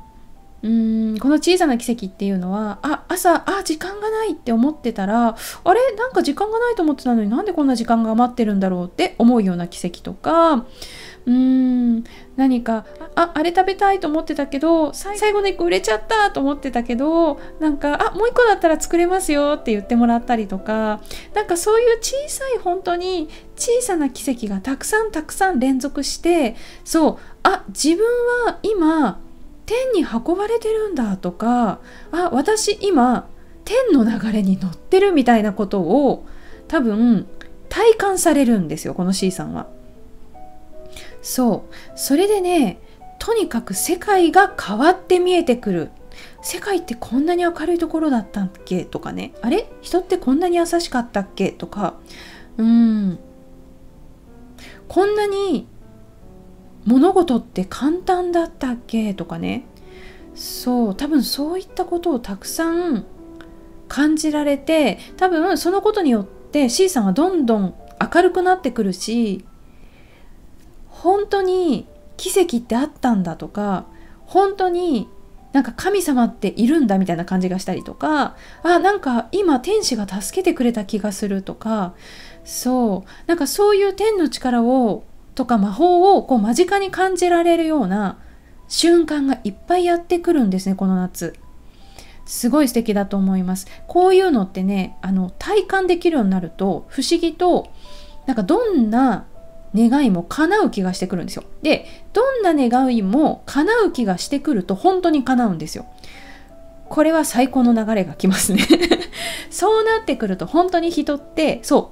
この小さな奇跡っていうのは、朝時間がないって思ってたら、あれなんか時間がないと思ってたのになんでこんな時間が余ってるんだろうって思うような奇跡とか、何かあれ食べたいと思ってたけど最後の1個売れちゃったと思ってたけど、なんかもう1個だったら作れますよって言ってもらったりとか、なんかそういう小さい本当に小さな奇跡がたくさん連続して、そう自分は今天に運ばれてるんだとか、私今天の流れに乗ってるみたいなことを多分体感されるんですよ、この C さんは。それでね、とにかく世界が変わって見えてくる。世界ってこんなに明るいところだったっけとかね、あれ人ってこんなに優しかったっけとか、こんなに物事って簡単だったっけとかね、多分そういったことをたくさん感じられて、多分そのことによって C さんはどんどん明るくなってくるし、本当に奇跡ってあったんだとか、本当になんか神様っているんだみたいな感じがしたりとか、なんか今天使が助けてくれた気がするとか、なんかそういう天の力をとか魔法をこう間近に感じられるような瞬間がいっぱいやってくるんですね、この夏。すごい素敵だと思います。こういうのってね、体感できるようになると不思議と、なんかどんな願いも叶う気がしてくるんですよ。で、どんな願いも叶う気がしてくると本当に叶うんですよ。これは最高の流れが来ますね。そうなってくると本当に人って疑わ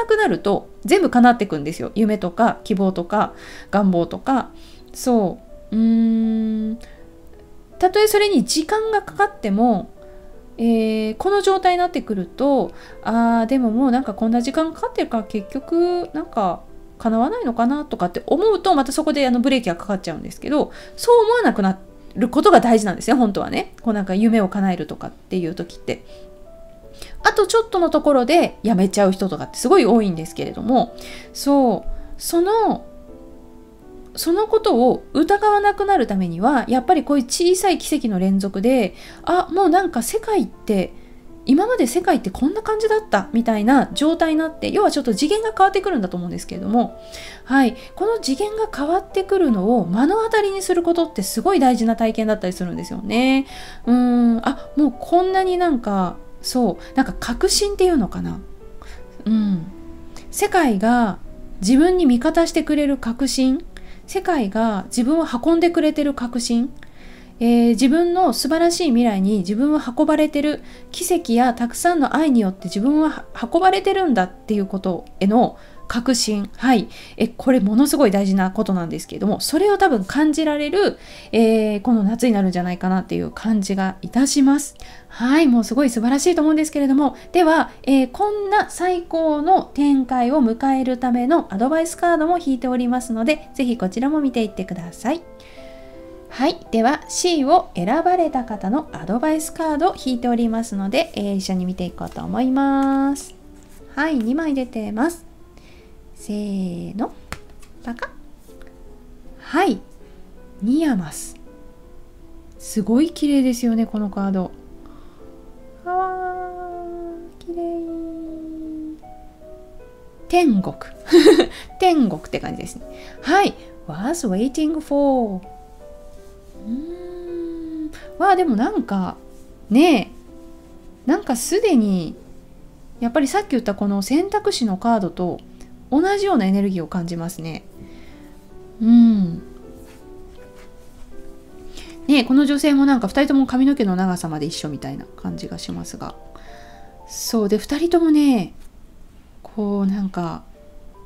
なくなると全部叶ってくんですよ。夢とか希望とか願望とか。たとえそれに時間がかかっても、この状態になってくると、でももうなんかこんな時間かかってるから結局なんか叶わないのかなとかって思うと、またそこでブレーキがかかっちゃうんですけど、そう思わなくなることが大事なんですよ、本当はね。こうなんか夢を叶えるとかっていう時って。あとちょっとのところでやめちゃう人とかってすごい多いんですけれども、そのことを疑わなくなるためには、やっぱりこういう小さい奇跡の連続で、もうなんか世界って今まで世界ってこんな感じだったみたいな状態になって、要はちょっと次元が変わってくるんだと思うんですけれども、この次元が変わってくるのを目の当たりにすることってすごい大事な体験だったりするんですよね。もうこんなになんかなんか確信っていうのかな、世界が自分に味方してくれる確信、世界が自分を運んでくれてる確信、自分の素晴らしい未来に自分は運ばれてる、奇跡やたくさんの愛によって自分は運ばれてるんだっていうことへの確信、これものすごい大事なことなんですけれども、それを多分感じられる、この夏になるんじゃないかなっていう感じがいたします。もうすごい素晴らしいと思うんですけれども、では、こんな最高の展開を迎えるためのアドバイスカードも引いておりますので、ぜひこちらも見ていってください。では C を選ばれた方のアドバイスカードを引いておりますので、一緒に見ていこうと思います。2枚出てます。せーの、パカッ。ニヤマス。すごい綺麗ですよね、このカード。綺麗。天国。天国って感じですね。was waiting for。でもなんかねえ、なんかすでにやっぱりさっき言ったこの選択肢のカードと同じようなエネルギーを感じますね。ねえ、この女性もなんか2人とも髪の毛の長さまで一緒みたいな感じがしますが、そうで2人ともね、こうなんか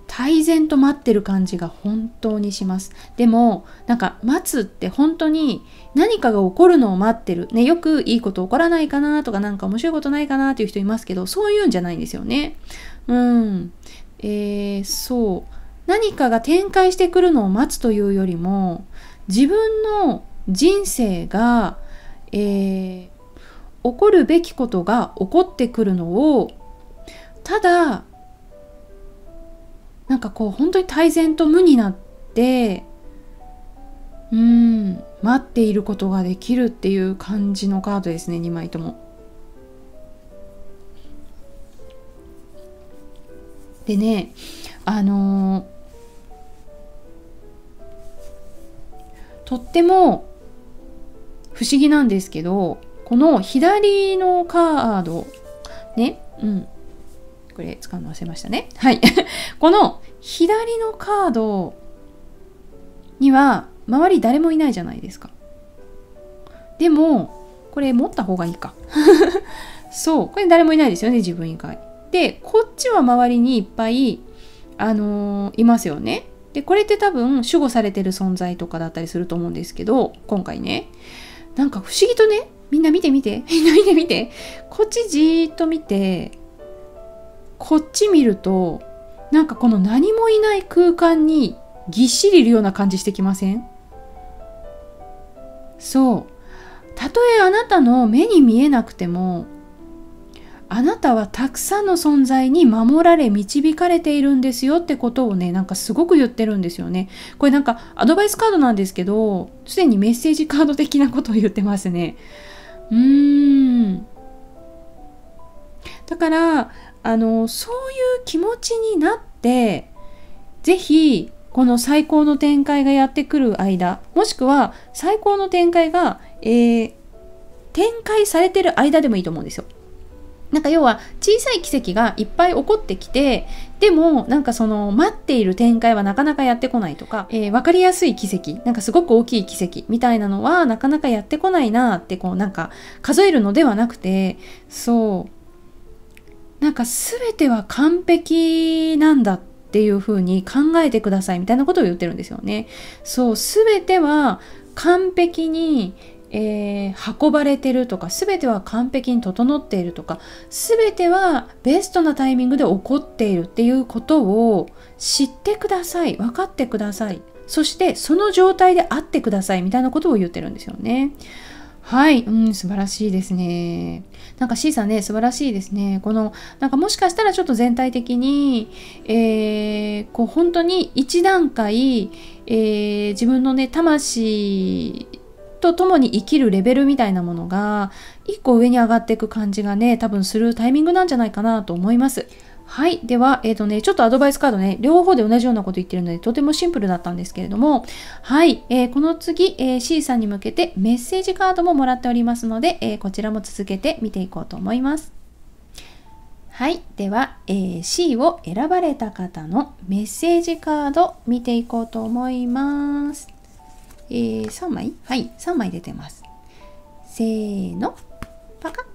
泰然と待ってる感じが本当にします。でもなんか待つって本当に何かが起こるのを待ってる、ね、よくいいこと起こらないかなとか、なんか面白いことないかなっていう人いますけど、そういうんじゃないんですよね。そう何かが展開してくるのを待つというよりも、自分の人生が、起こるべきことが起こってくるのを、ただなんかこう本当に泰然と無になって、待っていることができるっていう感じのカードですね、2枚とも。でね、とっても不思議なんですけど、この左のカードね、これ使うの忘れましたね。はい。この左のカードには周り誰もいないじゃないですか。でもこれ持った方がいいか。そう、これ誰もいないですよね、自分以外。で、こっちは周りにいっぱいいますよね。で、これって多分守護されてる存在とかだったりすると思うんですけど、今回ね、なんか不思議とね、みんな見て見て、みんな見て見て、こっちじーっと見て、こっち見ると、なんかこの何もいない空間にぎっしりいるような感じしてきません？そう。たとえあなたの目に見えなくても、あなたはたくさんの存在に守られ導かれているんですよってことをね、なんかすごく言ってるんですよね。これなんかアドバイスカードなんですけど、すでにメッセージカード的なことを言ってますね。だからそういう気持ちになって、是非この最高の展開がやってくる間、もしくは最高の展開が、展開されてる間でもいいと思うんですよ。なんか要は小さい奇跡がいっぱい起こってきて、でもなんかその待っている展開はなかなかやってこないとか、分かりやすい奇跡、なんかすごく大きい奇跡みたいなのはなかなかやってこないなって、こうなんか数えるのではなくて、そうなんか全ては完璧なんだっていう風に考えてくださいみたいなことを言ってるんですよね。そう、全ては完璧に運ばれてるとか、全ては完璧に整っているとか、全てはベストなタイミングで起こっているっていうことを知ってください、分かってください、そしてその状態であってくださいみたいなことを言ってるんですよね。はい、素晴らしいですね。なんか C さんね、素晴らしいですね。この、なんかもしかしたらちょっと全体的に、こう本当に一段階、自分のね、魂と共に生きるレベルみたいなものが一個上に上がっていく感じがね、多分するタイミングなんじゃないかなと思います。はい、ではちょっとアドバイスカードね、両方で同じようなこと言ってるのでとてもシンプルだったんですけれども、はい、この次、C さんに向けてメッセージカードももらっておりますので、こちらも続けて見ていこうと思います。はい、では、C を選ばれた方のメッセージカード見ていこうと思います。3枚、はい、3枚出てます。せーの、パカッ。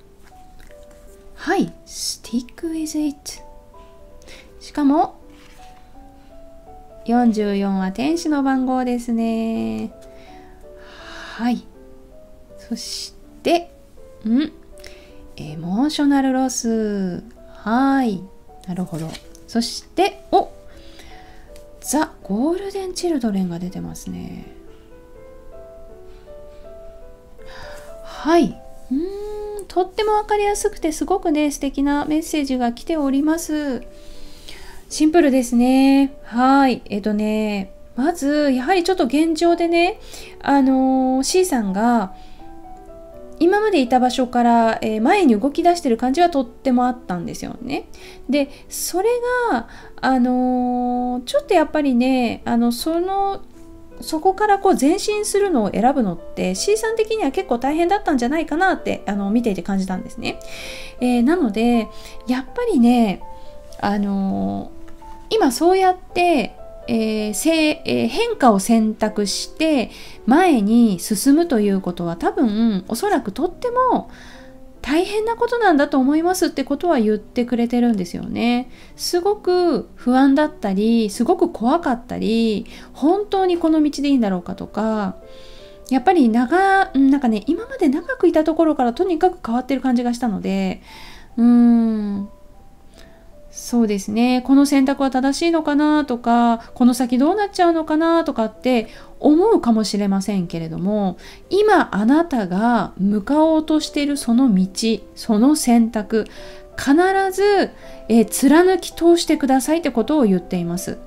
はい、stick with it。しかも、44は天使の番号ですね。はい。そして、エモーショナルロス。はい。なるほど。そして、お、ザ・ゴールデン・チルドレンが出てますね。はい、とっても分かりやすくてすごくね、素敵なメッセージが来ております。シンプルですね。はい。まず、やはりちょっと現状でね、C さんが今までいた場所から、前に動き出してる感じはとってもあったんですよね。で、それが、ちょっとやっぱりね、そのそこからこう前進するのを選ぶのって C さん的には結構大変だったんじゃないかなって見ていて感じたんですね。なのでやっぱりね、今そうやって、変化を選択して前に進むということは多分おそらくとっても大変なことなんだと思いますってことは言ってくれてるんですよね。すごく不安だったり、すごく怖かったり、本当にこの道でいいんだろうかとか、やっぱりなんかね、今まで長くいたところからとにかく変わってる感じがしたので、そうですね、この選択は正しいのかなとか、この先どうなっちゃうのかなとかって思うかもしれませんけれども、今あなたが向かおうとしているその道、その選択、必ず貫き通してくださいってことを言っています。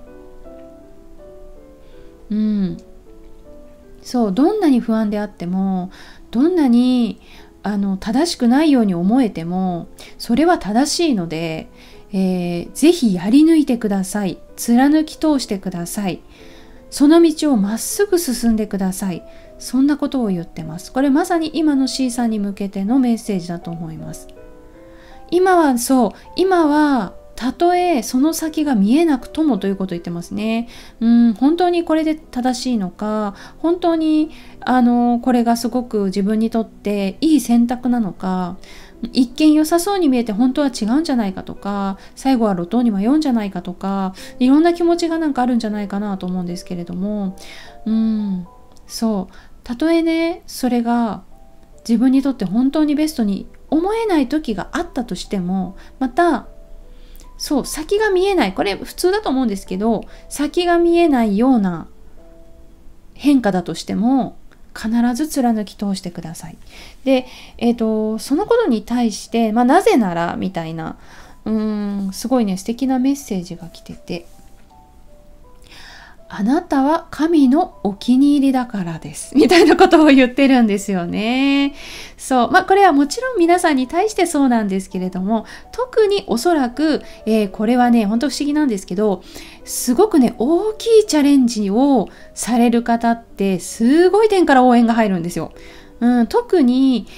そう、どんなに不安であっても、どんなに正しくないように思えても、それは正しいので、ぜひやり抜いてください。貫き通してください。その道をまっすぐ進んでください。そんなことを言ってます。これまさに今の C さんに向けてのメッセージだと思います。今はたとえその先が見えなくともということを言ってますね。本当にこれで正しいのか、本当にこれがすごく自分にとっていい選択なのか、一見良さそうに見えて本当は違うんじゃないかとか、最後は路頭に迷うんじゃないかとか、いろんな気持ちがなんかあるんじゃないかなと思うんですけれども、そう、たとえね、それが自分にとって本当にベストに思えない時があったとしても、またそう、先が見えない、これ普通だと思うんですけど、先が見えないような変化だとしても必ず貫き通してください。で、そのことに対して、なぜならみたいな、すごいね、素敵なメッセージが来てて、あなたは神のお気に入りだからです。みたいなことを言ってるんですよね。そう。これはもちろん皆さんに対してそうなんですけれども、特におそらく、これはね、本当不思議なんですけど、すごくね、大きいチャレンジをされる方って、すごい点から応援が入るんですよ。特に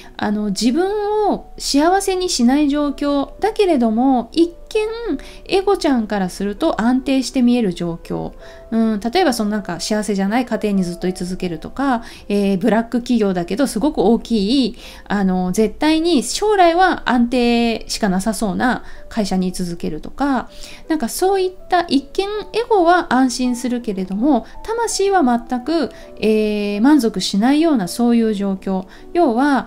自分を幸せにしない状況だけれども、一見エゴちゃんからすると安定して見える状況、例えばそのなんか幸せじゃない家庭にずっと居続けるとか、ブラック企業だけどすごく大きい絶対に将来は安定しかなさそうな会社に居続けるとか、なんかそういった一見エゴは安心するけれども魂は全く、満足しないようなそういう状況、要は、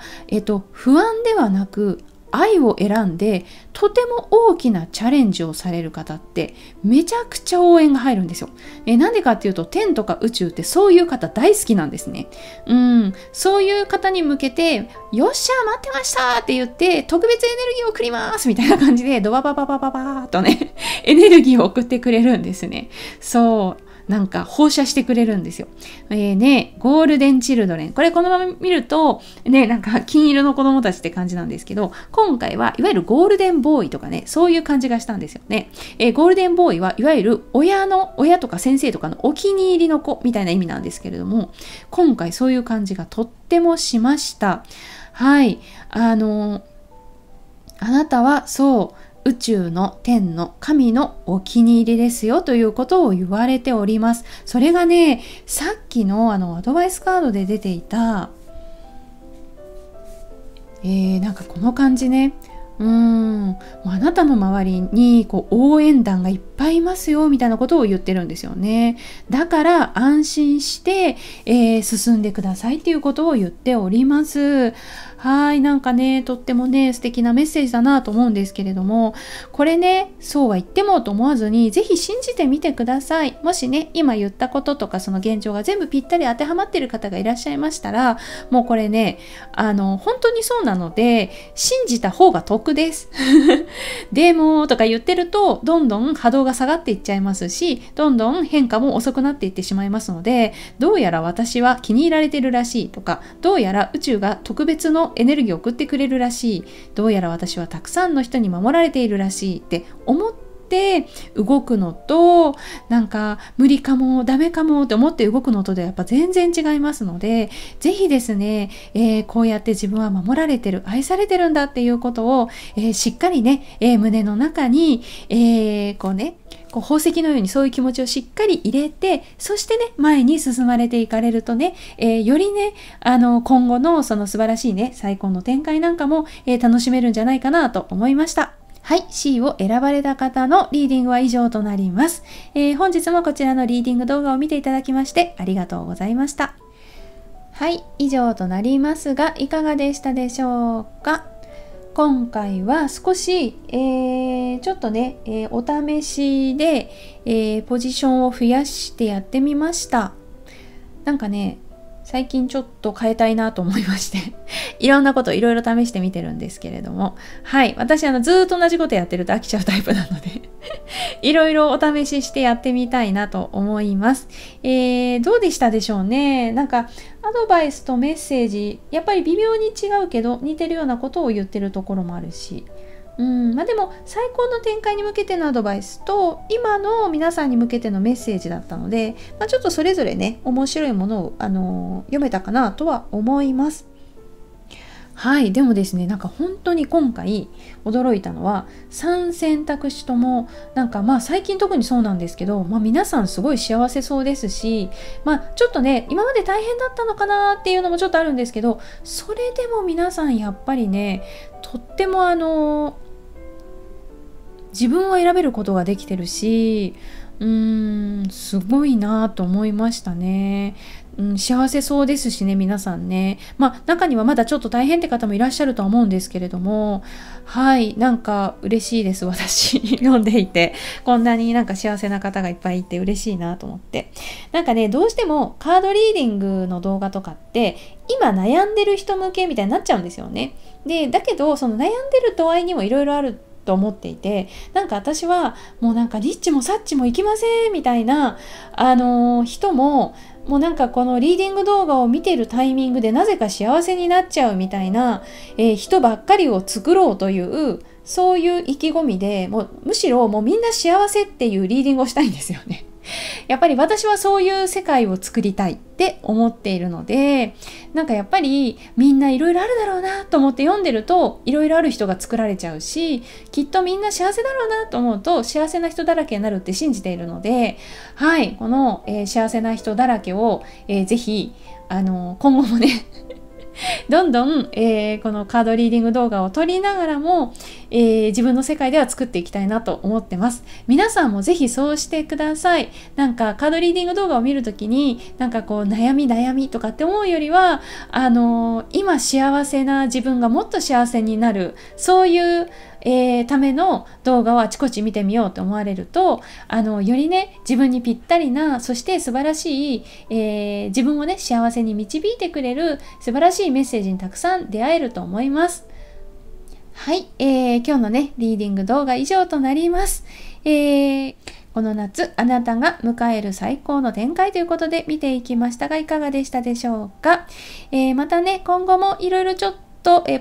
不安ではなく愛を選んでとても大きなチャレンジをされる方ってめちゃくちゃ応援が入るんですよ。なんでかっていうと天とか宇宙ってそういう方大好きなんですね。そういう方に向けてよっしゃ待ってましたって言って特別エネルギーを送りますみたいな感じでドババババババーっとねエネルギーを送ってくれるんですね。そう、なんか放射してくれるんですよ。ゴールデンチルドレン。これこのまま見ると、なんか金色の子供たちって感じなんですけど、今回はいわゆるゴールデンボーイとかね、そういう感じがしたんですよね。ゴールデンボーイはいわゆる親とか先生とかのお気に入りの子みたいな意味なんですけれども、今回そういう感じがとってもしました。はい。あなたはそう、宇宙の天の神のお気に入りですよということを言われております。それがね、さっきのアドバイスカードで出ていた、なんかこの感じね。もうあなたの周りにこう応援団がいっぱいいますよみたいなことを言ってるんですよね。だから安心して、進んでくださいっていうことを言っております。はい、なんかね、とってもね、素敵なメッセージだなと思うんですけれども、これね、そうは言ってもと思わずに、ぜひ信じてみてください。もしね、今言ったこととか、その現状が全部ぴったり当てはまっている方がいらっしゃいましたら、もうこれね、本当にそうなので、信じた方が得です。でも、とか言ってると、どんどん波動が下がっていっちゃいますし、どんどん変化も遅くなっていってしまいますので、どうやら私は気に入られてるらしいとか、どうやら宇宙が特別のエネルギーを送ってくれるらしい、どうやら私はたくさんの人に守られているらしいって思っって動くのと、なんか無理かもダメかもって思って動くのとでやっぱ全然違いますので、ぜひですね、こうやって自分は守られてる、愛されてるんだっていうことを、しっかりね、胸の中に、こうね、宝石のようにそういう気持ちをしっかり入れて、そしてね、前に進まれていかれるとね、よりね、今後のその素晴らしいね、再婚の展開なんかも、楽しめるんじゃないかなと思いました。はい、C を選ばれた方のリーディングは以上となります。本日もこちらのリーディング動画を見ていただきましてありがとうございました。はい、以上となりますが、いかがでしたでしょうか？今回は少し、ちょっとね、お試しで、ポジションを増やしてやってみました。なんかね、最近ちょっと変えたいなと思いまして、いろんなこといろいろ試してみてるんですけれども、はい、私ずーっと同じことやってると飽きちゃうタイプなので、いろいろお試ししてやってみたいなと思います。どうでしたでしょうね。なんか、アドバイスとメッセージ、やっぱり微妙に違うけど、似てるようなことを言ってるところもあるし、まあでも、最高の展開に向けてのアドバイスと、今の皆さんに向けてのメッセージだったので、まあ、ちょっとそれぞれね、面白いものを、読めたかなとは思います。はい、でもですね、なんか本当に今回驚いたのは、3選択肢とも、なんかまあ最近特にそうなんですけど、まあ皆さんすごい幸せそうですし、まあちょっとね、今まで大変だったのかなっていうのもちょっとあるんですけど、それでも皆さんやっぱりね、とっても自分を選べることができてるし、すごいなと思いましたね。幸せそうですしね、皆さんね。まあ、中にはまだちょっと大変って方もいらっしゃるとは思うんですけれども、はい、なんか嬉しいです、私。読んでいて。こんなになんか幸せな方がいっぱいいて嬉しいなと思って。なんかね、どうしてもカードリーディングの動画とかって、今悩んでる人向けみたいになっちゃうんですよね。で、だけど、その悩んでる度合いにもいろいろあると思っていて、なんか私はもうなんかリッチもサッチもいきませんみたいな、人も、もうなんかこのリーディング動画を見てるタイミングでなぜか幸せになっちゃうみたいな、人ばっかりを作ろうという、そういう意気込みで、もうむしろもうみんな幸せっていうリーディングをしたいんですよね。やっぱり私はそういう世界を作りたいって思っているので、なんかやっぱりみんないろいろあるだろうなと思って読んでると、いろいろある人が作られちゃうし、きっとみんな幸せだろうなと思うと幸せな人だらけになるって信じているので、はい、この、幸せな人だらけを、ぜひ今後もねどんどん、このカードリーディング動画を撮りながらも、自分の世界では作っていきたいなと思ってます。皆さんもぜひそうしてください。なんかカードリーディング動画を見るときに、なんかこう悩みとかって思うよりは、今幸せな自分がもっと幸せになる、そういう、ための動画をあちこち見てみようと思われると、よりね、自分にぴったりな、そして素晴らしい、自分をね、幸せに導いてくれる素晴らしいメッセージにたくさん出会えると思います。はい、今日のね、リーディング動画以上となります。この夏、あなたが迎える最高の展開ということで見ていきましたが、いかがでしたでしょうか？またね、今後もいろいろちょっと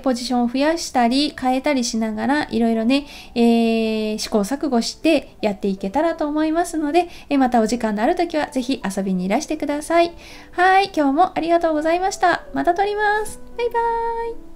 ポジションを増やしたり変えたりしながらいろいろね、試行錯誤してやっていけたらと思いますので、またお時間のあるときはぜひ遊びにいらしてください。はい、今日もありがとうございました。また撮ります。バイバーイ。